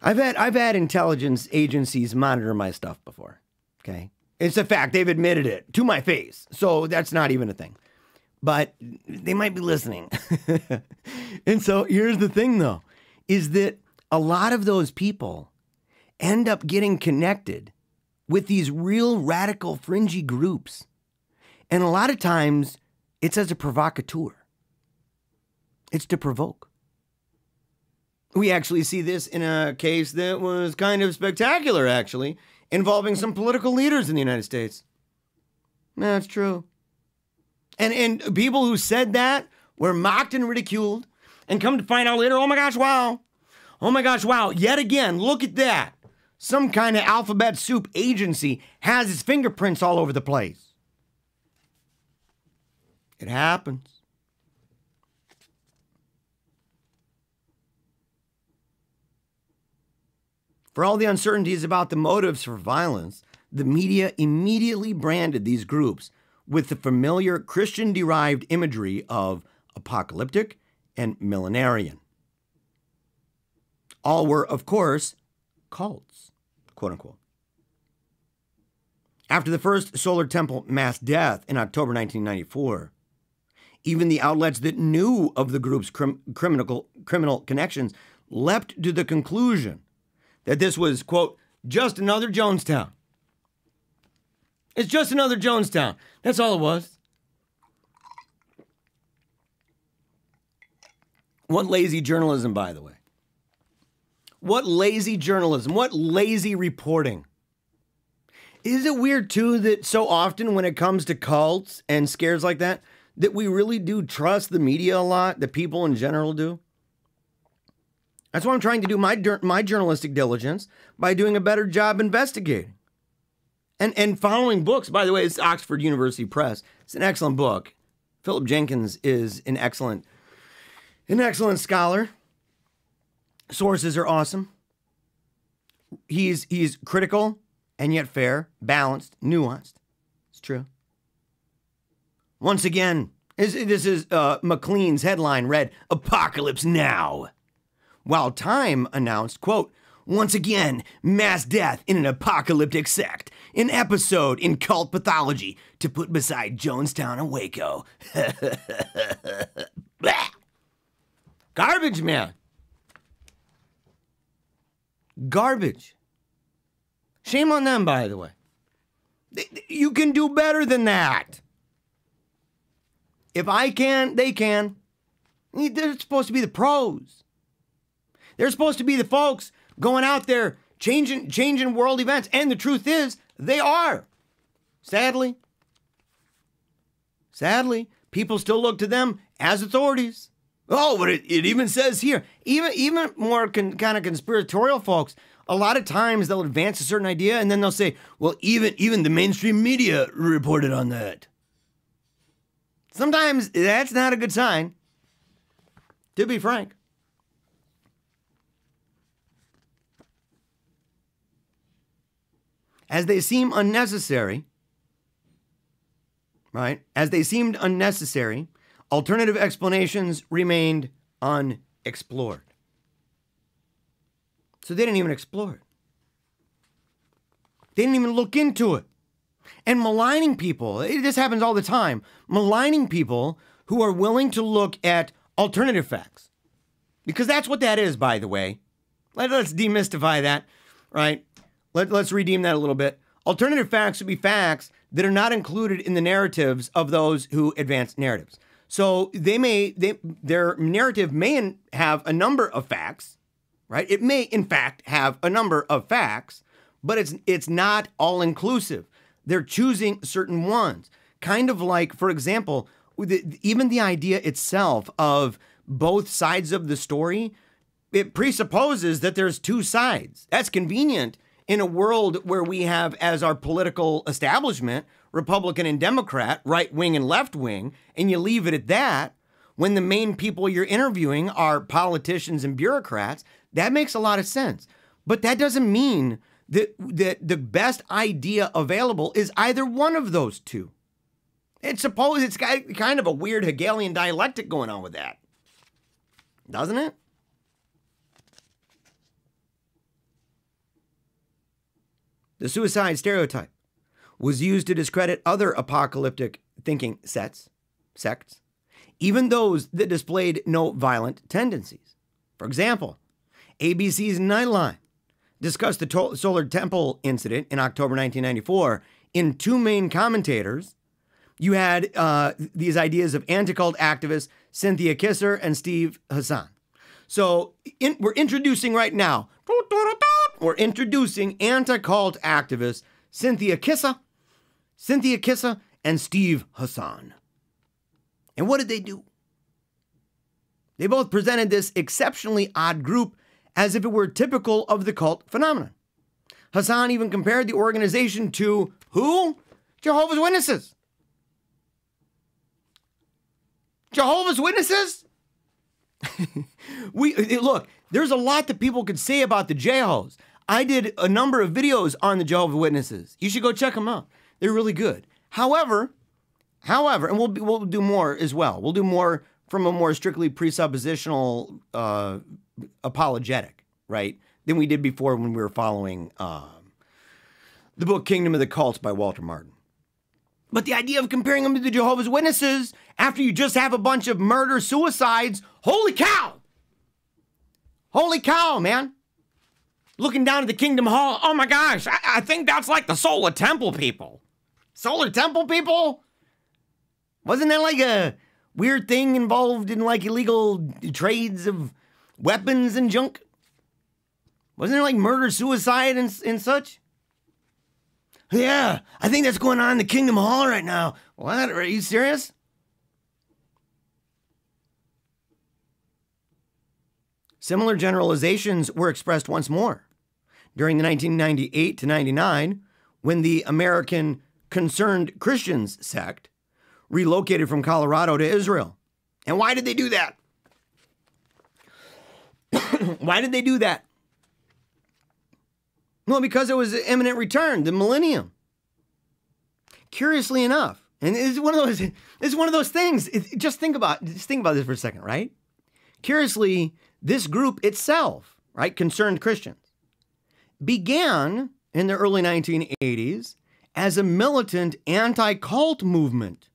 I've had intelligence agencies monitor my stuff before, okay? It's a fact. They've admitted it to my face. So that's not even a thing. But they might be listening. And so here's the thing, though, is that a lot of those people end up getting connected with these real radical fringy groups. And a lot of times it's as a provocateur. It's to provoke. We actually see this in a case that was kind of spectacular, actually, involving some political leaders in the United States. That's true. And people who said that were mocked and ridiculed, and come to find out later, oh my gosh, wow. Oh my gosh, wow. Yet again, look at that. Some kind of alphabet soup agency has its fingerprints all over the place. It happens. For all the uncertainties about the motives for violence, the media immediately branded these groups with the familiar Christian-derived imagery of apocalyptic and millenarian. All were, of course, cults, quote-unquote. After the first Solar Temple mass death in October 1994, even the outlets that knew of the group's criminal connections leapt to the conclusion that this was, quote, just another Jonestown. It's just another Jonestown. That's all it was. What lazy journalism, by the way. What lazy journalism. What lazy reporting. Is it weird, too, that so often when it comes to cults and scares like that, that we really do trust the media a lot, the people in general do? That's why I'm trying to do my journalistic diligence by doing a better job investigating. And following books, by the way, it's Oxford University Press. It's an excellent book. Philip Jenkins is an excellent scholar. Sources are awesome. He's critical and yet fair, balanced, nuanced. It's true. Once again, this is McLean's headline read, Apocalypse Now. While Time announced, quote, Once again, mass death in an apocalyptic sect, an episode in cult pathology to put beside Jonestown and Waco. Garbage, man. Garbage. Shame on them, by the way. You can do better than that. If I can, they can. They're supposed to be the pros. They're supposed to be the folks going out there changing world events. And the truth is, they are. Sadly. Sadly, people still look to them as authorities. Oh, but it even says here, even more kind of conspiratorial folks, a lot of times they'll advance a certain idea and then they'll say, well, even the mainstream media reported on that. Sometimes that's not a good sign, to be frank. As they seem unnecessary, right? As they seemed unnecessary, alternative explanations remained unexplored. So they didn't even explore it. They didn't even look into it. And maligning people, this happens all the time, maligning people who are willing to look at alternative facts. Because that's what that is, by the way. Let's demystify that, right? Let's redeem that a little bit. Alternative facts would be facts that are not included in the narratives of those who advance narratives. So their narrative may have a number of facts, right? It may, in fact, have a number of facts, but it's not all-inclusive. They're choosing certain ones. Kind of like, for example, even the idea itself of both sides of the story, it presupposes that there's two sides. That's convenient in a world where we have as our political establishment Republican and Democrat, right wing and left wing, and you leave it at that, when the main people you're interviewing are politicians and bureaucrats, that makes a lot of sense. But that doesn't mean that the best idea available is either one of those two. It's kind of a weird Hegelian dialectic going on with that, doesn't it? The suicide stereotype was used to discredit other apocalyptic thinking sects, even those that displayed no violent tendencies. For example, ABC's Nightline discussed the Solar Temple incident in October 1994 in two main commentators. You had these ideas of anti-cult activists, Cynthia Kisser and Steve Hassan. So we're introducing right now, we're introducing anti-cult activists, Cynthia Kisser, and Steve Hassan. And what did they do? They both presented this exceptionally odd group as if it were typical of the cult phenomenon. Hassan even compared the organization to who? Jehovah's Witnesses. Jehovah's Witnesses? Look, there's a lot that people could say about the Jehos. I did a number of videos on the Jehovah's Witnesses. You should go check them out. They're really good. However, and we'll do more as well. We'll do more from a more strictly presuppositional apologetic, right, than we did before when we were following the book Kingdom of the Cults by Walter Martin. But the idea of comparing them to the Jehovah's Witnesses after you just have a bunch of murder suicides, holy cow! Holy cow, man! Looking down at the Kingdom Hall, oh my gosh, I think that's like the Solar Temple people. Solar Temple people? Wasn't that like a weird thing involved in like illegal trades of weapons and junk? Wasn't there like murder, suicide, and such? Yeah, I think that's going on in the Kingdom Hall right now. What? Are you serious? Similar generalizations were expressed once more during the 1998 to 99 when the American Concerned Christians sect relocated from Colorado to Israel. And why did they do that? Why did they do that? Well, because it was an imminent return, the millennium. Curiously enough, and it's one of those things. Just think about this for a second, right? Curiously, this group itself, right, Concerned Christians, began in the early 1980s as a militant anti-cult movement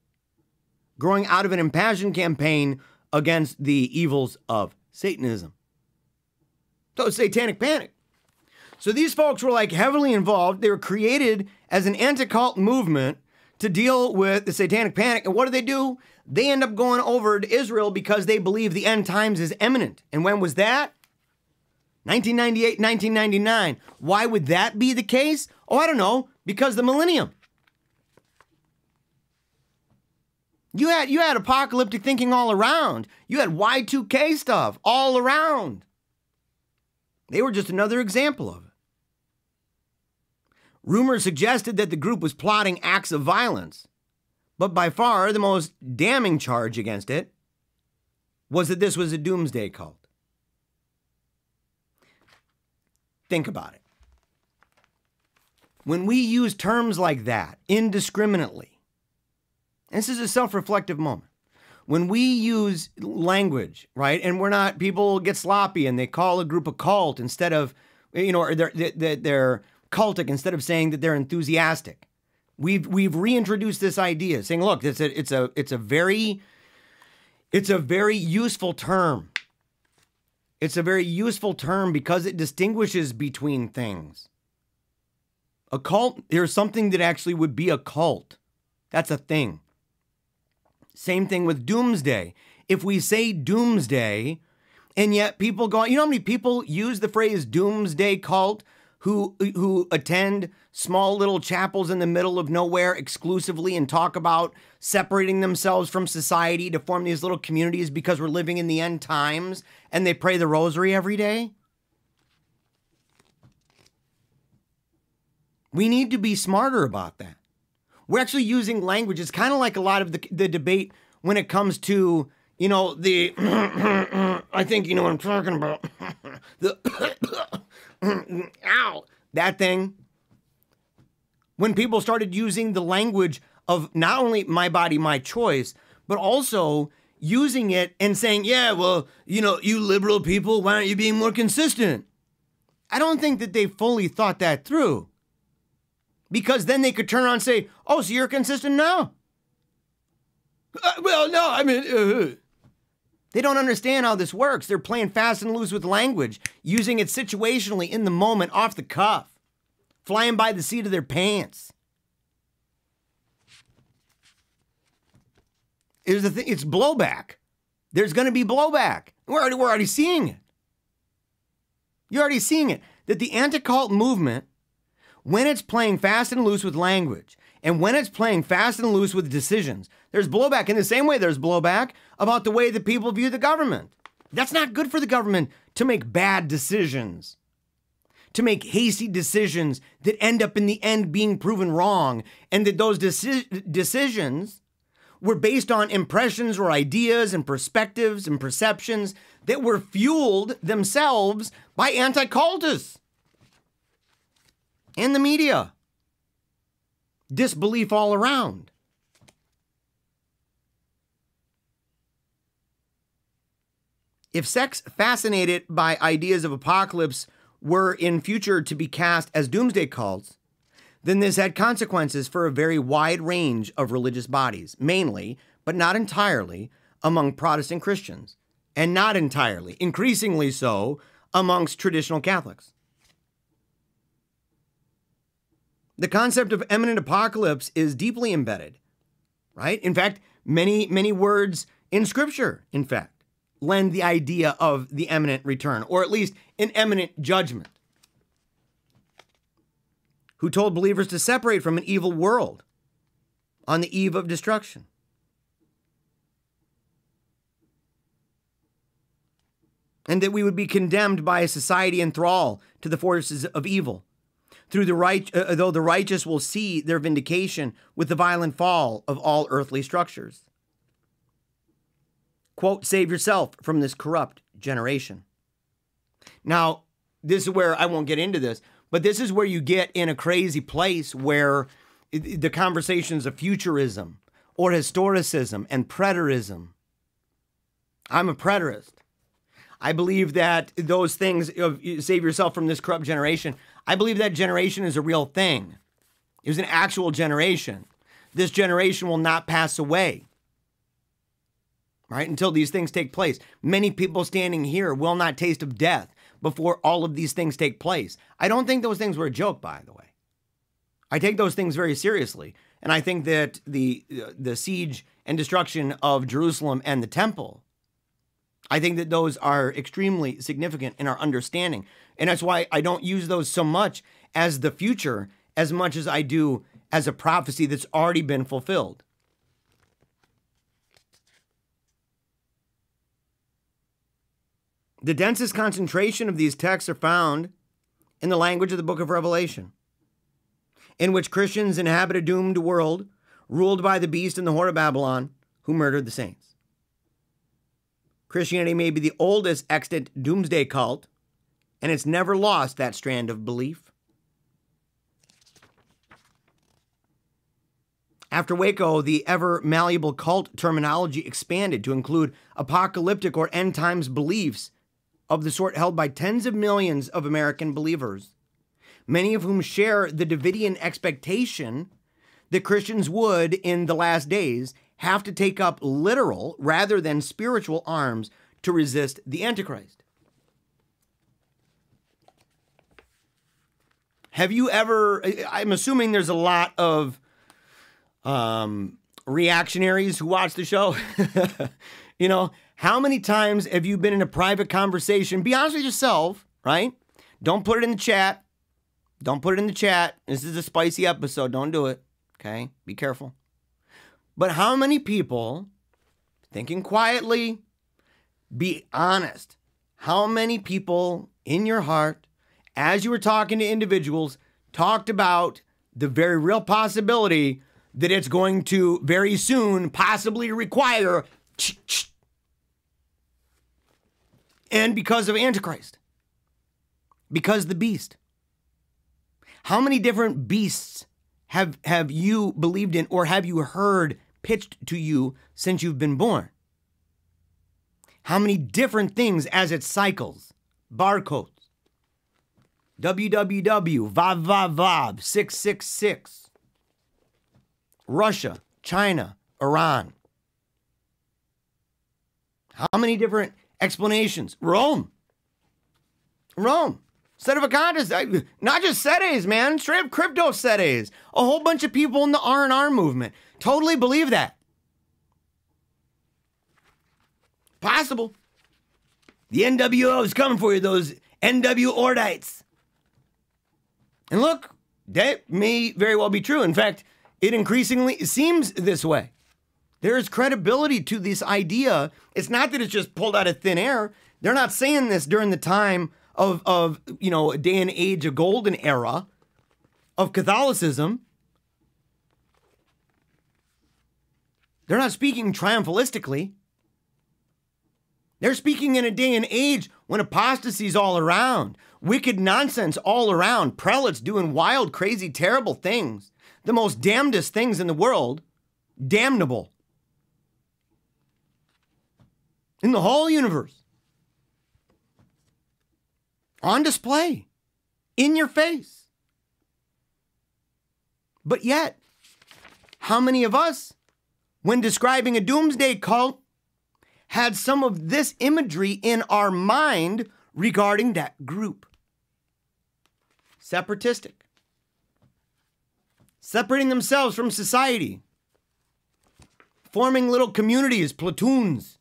growing out of an impassioned campaign against the evils of Satanism. So it's satanic panic. So these folks were like heavily involved. They were created as an anti-cult movement to deal with the satanic panic. And what do? They end up going over to Israel because they believe the end times is imminent. And when was that? 1998, 1999. Why would that be the case? Oh, I don't know. Because the millennium. You had apocalyptic thinking all around. You had Y2K stuff all around. They were just another example of it. Rumors suggested that the group was plotting acts of violence, but by far the most damning charge against it was that this was a doomsday cult. Think about it. When we use terms like that indiscriminately, this is a self-reflective moment. When we use language, right, and we're not, people get sloppy and they call a group a cult instead of, you know, or they're cultic instead of saying that they're enthusiastic. We've reintroduced this idea, saying, look, it's a very useful term. It's a very useful term because it distinguishes between things. A cult, there's something that actually would be a cult. That's a thing. Same thing with doomsday. If we say doomsday, and yet people go, you know how many people use the phrase doomsday cult who attend small little chapels in the middle of nowhere exclusively and talk about separating themselves from society to form these little communities because we're living in the end times, and they pray the rosary every day? We need to be smarter about that. We're actually using language. It's kind of like a lot of the debate when it comes to, you know, the, I think you know what I'm talking about. The, ow, that thing. When people started using the language of not only my body, my choice, but also using it and saying, yeah, well, you know, you liberal people, why aren't you being more consistent? I don't think that they fully thought that through. Because then they could turn around and say, oh, so you're consistent now? Well, no, I mean... They don't understand how this works. They're playing fast and loose with language, using it situationally in the moment, off the cuff, flying by the seat of their pants. Here's the thing, it's blowback. There's going to be blowback. We're already seeing it. You're already seeing it. That the anti-cult movement, when it's playing fast and loose with language, and when it's playing fast and loose with decisions, there's blowback. In the same way, there's blowback about the way that people view the government. That's not good for the government to make bad decisions, to make hasty decisions that end up in the end being proven wrong, and that those decisions were based on impressions or ideas and perspectives and perceptions that were fueled themselves by anti-cultists. And the media. Disbelief all around. If sects fascinated by ideas of apocalypse were in future to be cast as doomsday cults, then this had consequences for a very wide range of religious bodies, mainly, but not entirely, among Protestant Christians, and not entirely, increasingly so, amongst traditional Catholics. The concept of imminent apocalypse is deeply embedded, right? In fact, many words in Scripture, in fact, lend the idea of the imminent return, or at least an imminent judgment. Who told believers to separate from an evil world on the eve of destruction? And that we would be condemned by a society in thrall to the forces of evil. Though the righteous will see their vindication with the violent fall of all earthly structures. Quote, save yourself from this corrupt generation. Now, this is where I won't get into this, but this is where you get in a crazy place where the conversations of futurism or historicism and preterism. I'm a preterist. I believe that those things of save yourself from this corrupt generation, I believe that generation is a real thing. It was an actual generation. This generation will not pass away, right? Until these things take place. Many people standing here will not taste of death before all of these things take place. I don't think those things were a joke, by the way. I take those things very seriously. And I think that the siege and destruction of Jerusalem and the temple, I think that those are extremely significant in our understanding. And that's why I don't use those so much as the future as much as I do as a prophecy that's already been fulfilled. The densest concentration of these texts are found in the language of the book of Revelation, in which Christians inhabit a doomed world ruled by the beast and the whore of Babylon, who murdered the saints. Christianity may be the oldest extant doomsday cult, and it's never lost that strand of belief. After Waco, the ever-malleable cult terminology expanded to include apocalyptic or end times beliefs of the sort held by tens of millions of American believers, many of whom share the Davidian expectation that Christians would, in the last days, have to take up literal rather than spiritual arms to resist the Antichrist. Have you ever, I'm assuming there's a lot of reactionaries who watch the show. You know, how many times have you been in a private conversation? Be honest with yourself, right? Don't put it in the chat. Don't put it in the chat. This is a spicy episode. Don't do it. Okay? Be careful. But how many people, thinking quietly, be honest, how many people in your heart, as you were talking to individuals, talked about the very real possibility that it's going to very soon possibly require, and because of Antichrist, because the beast. How many different beasts have you believed in, or have you heard pitched to you since you've been born? How many different things as it cycles? Barcodes. WWW, VAVVAVV, 666. Russia, China, Iran. How many different explanations? Rome. Rome. Set of a contest, not just setes, man, straight up crypto setes. A whole bunch of people in the R&R movement totally believe that. Possible. The NWO is coming for you, those NW Ordites. And look, that may very well be true. In fact, it increasingly seems this way. There is credibility to this idea. It's not that it's just pulled out of thin air. They're not saying this during the time of you know, a day and age, a golden era of Catholicism. They're not speaking triumphalistically. They're speaking in a day and age when apostasy's all around, wicked nonsense all around, prelates doing wild, crazy, terrible things, the most damnedest things in the world, damnable, in the whole universe. On display, in your face. But yet, how many of us, when describing a doomsday cult, had some of this imagery in our mind regarding that group? Separatistic. Separating themselves from society. Forming little communities, platoons.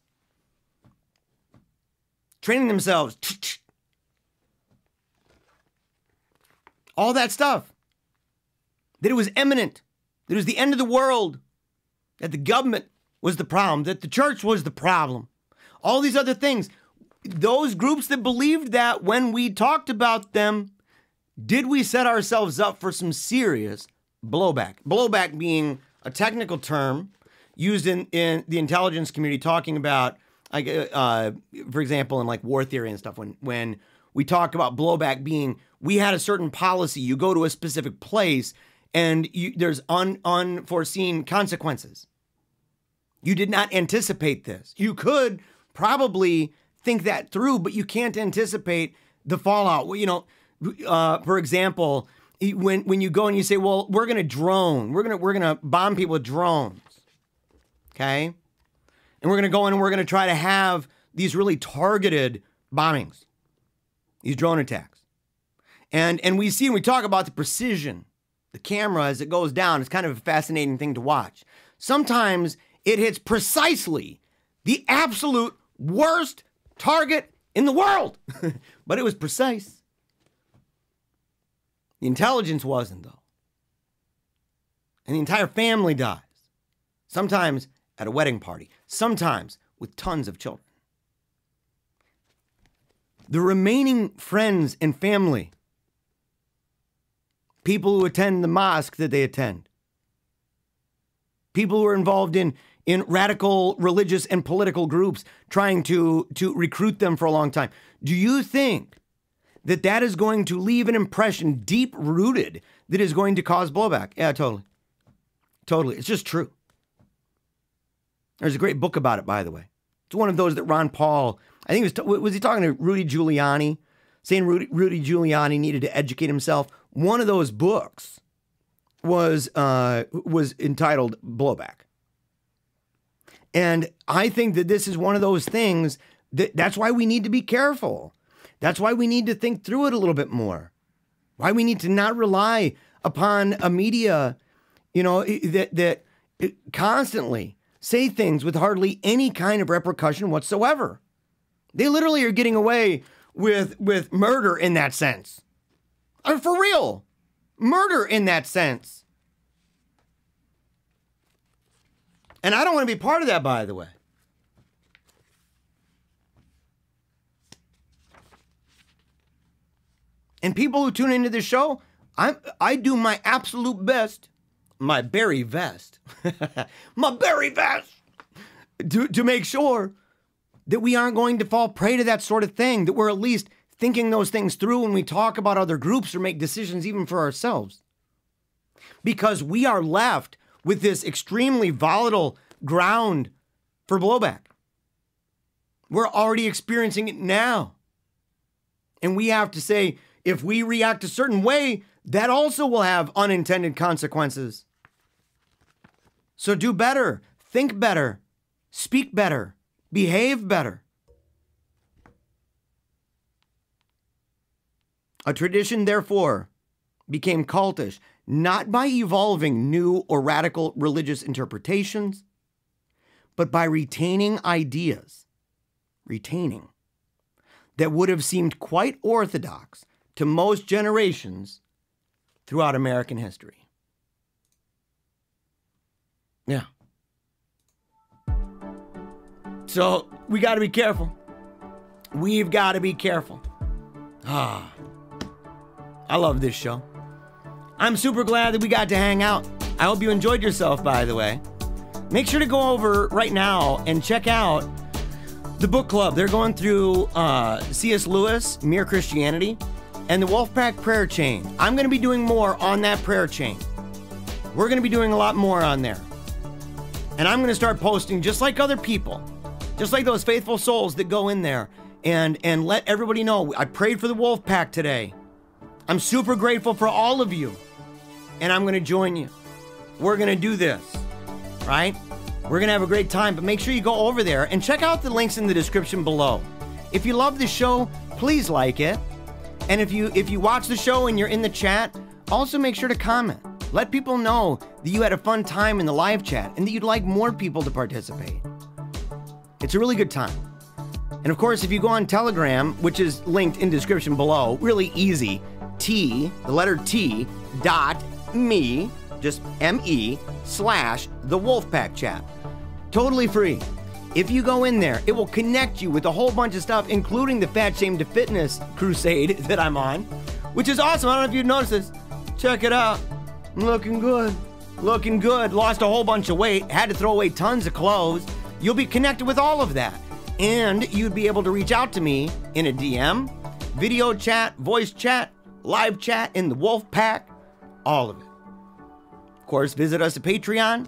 Training themselves. All that stuff, that it was imminent, that it was the end of the world, that the government was the problem, that the church was the problem, all these other things. Those groups that believed that, when we talked about them, did we set ourselves up for some serious blowback? Blowback being a technical term used in the intelligence community, talking about, for example, in like war theory and stuff, when we talk about blowback being, we had a certain policy, you go to a specific place, and there's unforeseen consequences. You did not anticipate this. You could probably think that through, but you can't anticipate the fallout. You know, for example, when you go and you say, well, we're going to drone, we're going to bomb people with drones. Okay. And we're going to go in and we're going to try to have these really targeted bombings, these drone attacks. And we see, and we talk about the precision, the camera as it goes down. It's kind of a fascinating thing to watch. Sometimes it hits precisely the absolute worst target in the world, but it was precise. The intelligence wasn't, though. And the entire family dies. Sometimes at a wedding party, sometimes with tons of children. The remaining friends and family, people who attend the mosque that they attend, people who are involved in radical religious and political groups trying to recruit them for a long time. Do you think that that is going to leave an impression deep-rooted that is going to cause blowback? Yeah, totally. Totally. It's just true. There's a great book about it, by the way. It's one of those that Ron Paul, I think it was he talking to Rudy Giuliani, saying Rudy Giuliani needed to educate himself. One of those books was entitled Blowback. And I think that this is one of those things that's why we need to be careful. That's why we need to think through it a little bit more. Why we need to not rely upon a media, you know, that constantly say things with hardly any kind of repercussion whatsoever. They literally are getting away with murder in that sense. Or for real, murder in that sense. And I don't want to be part of that, by the way. And people who tune into this show, I do my absolute best, my berry vest, my berry vest, to make sure that we aren't going to fall prey to that sort of thing, that we're at least thinking those things through when we talk about other groups or make decisions even for ourselves. Because we are left with this extremely volatile ground for blowback. We're already experiencing it now. And we have to say, if we react a certain way, that also will have unintended consequences. So do better, think better, speak better, behave better. A tradition, therefore, became cultish, not by evolving new or radical religious interpretations, but by retaining ideas, that would have seemed quite orthodox to most generations throughout American history. Yeah. So we got to be careful. We've got to be careful. Ah, I love this show. I'm super glad that we got to hang out. I hope you enjoyed yourself, by the way. Make sure to go over right now and check out the book club. They're going through C.S. Lewis, Mere Christianity, and the Wolfpack prayer chain. I'm going to be doing more on that prayer chain. We're going to be doing a lot more on there. And I'm going to start posting just like other people, just like those faithful souls that go in there and let everybody know. I prayed for the Wolfpack today. I'm super grateful for all of you. And I'm going to join you. We're going to do this, right? We're going to have a great time, but make sure you go over there and check out the links in the description below. If you love the show, please like it. And if you watch the show and you're in the chat, also make sure to comment. Let people know that you had a fun time in the live chat and that you'd like more people to participate. It's a really good time. And of course, if you go on Telegram, which is linked in description below, really easy, t.me, just me/the Wolfpack chat. Totally free. If you go in there, it will connect you with a whole bunch of stuff, including the Fat Shame to Fitness crusade that I'm on, which is awesome. I don't know if you've noticed this. Check it out. I'm looking good. Looking good. Lost a whole bunch of weight. Had to throw away tons of clothes. You'll be connected with all of that. And you'd be able to reach out to me in a DM, video chat, voice chat, live chat, in the Wolfpack, all of it. Of course, visit us at Patreon.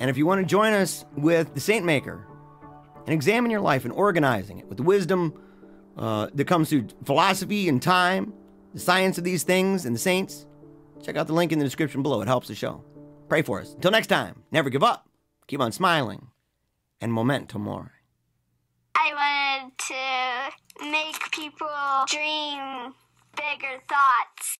And if you want to join us with the Saint Maker, and examine your life and organizing it with the wisdom that comes through philosophy and time, the science of these things, and the saints. Check out the link in the description below. It helps the show. Pray for us. Until next time, never give up. Keep on smiling. And memento mori. I wanted to make people dream bigger thoughts.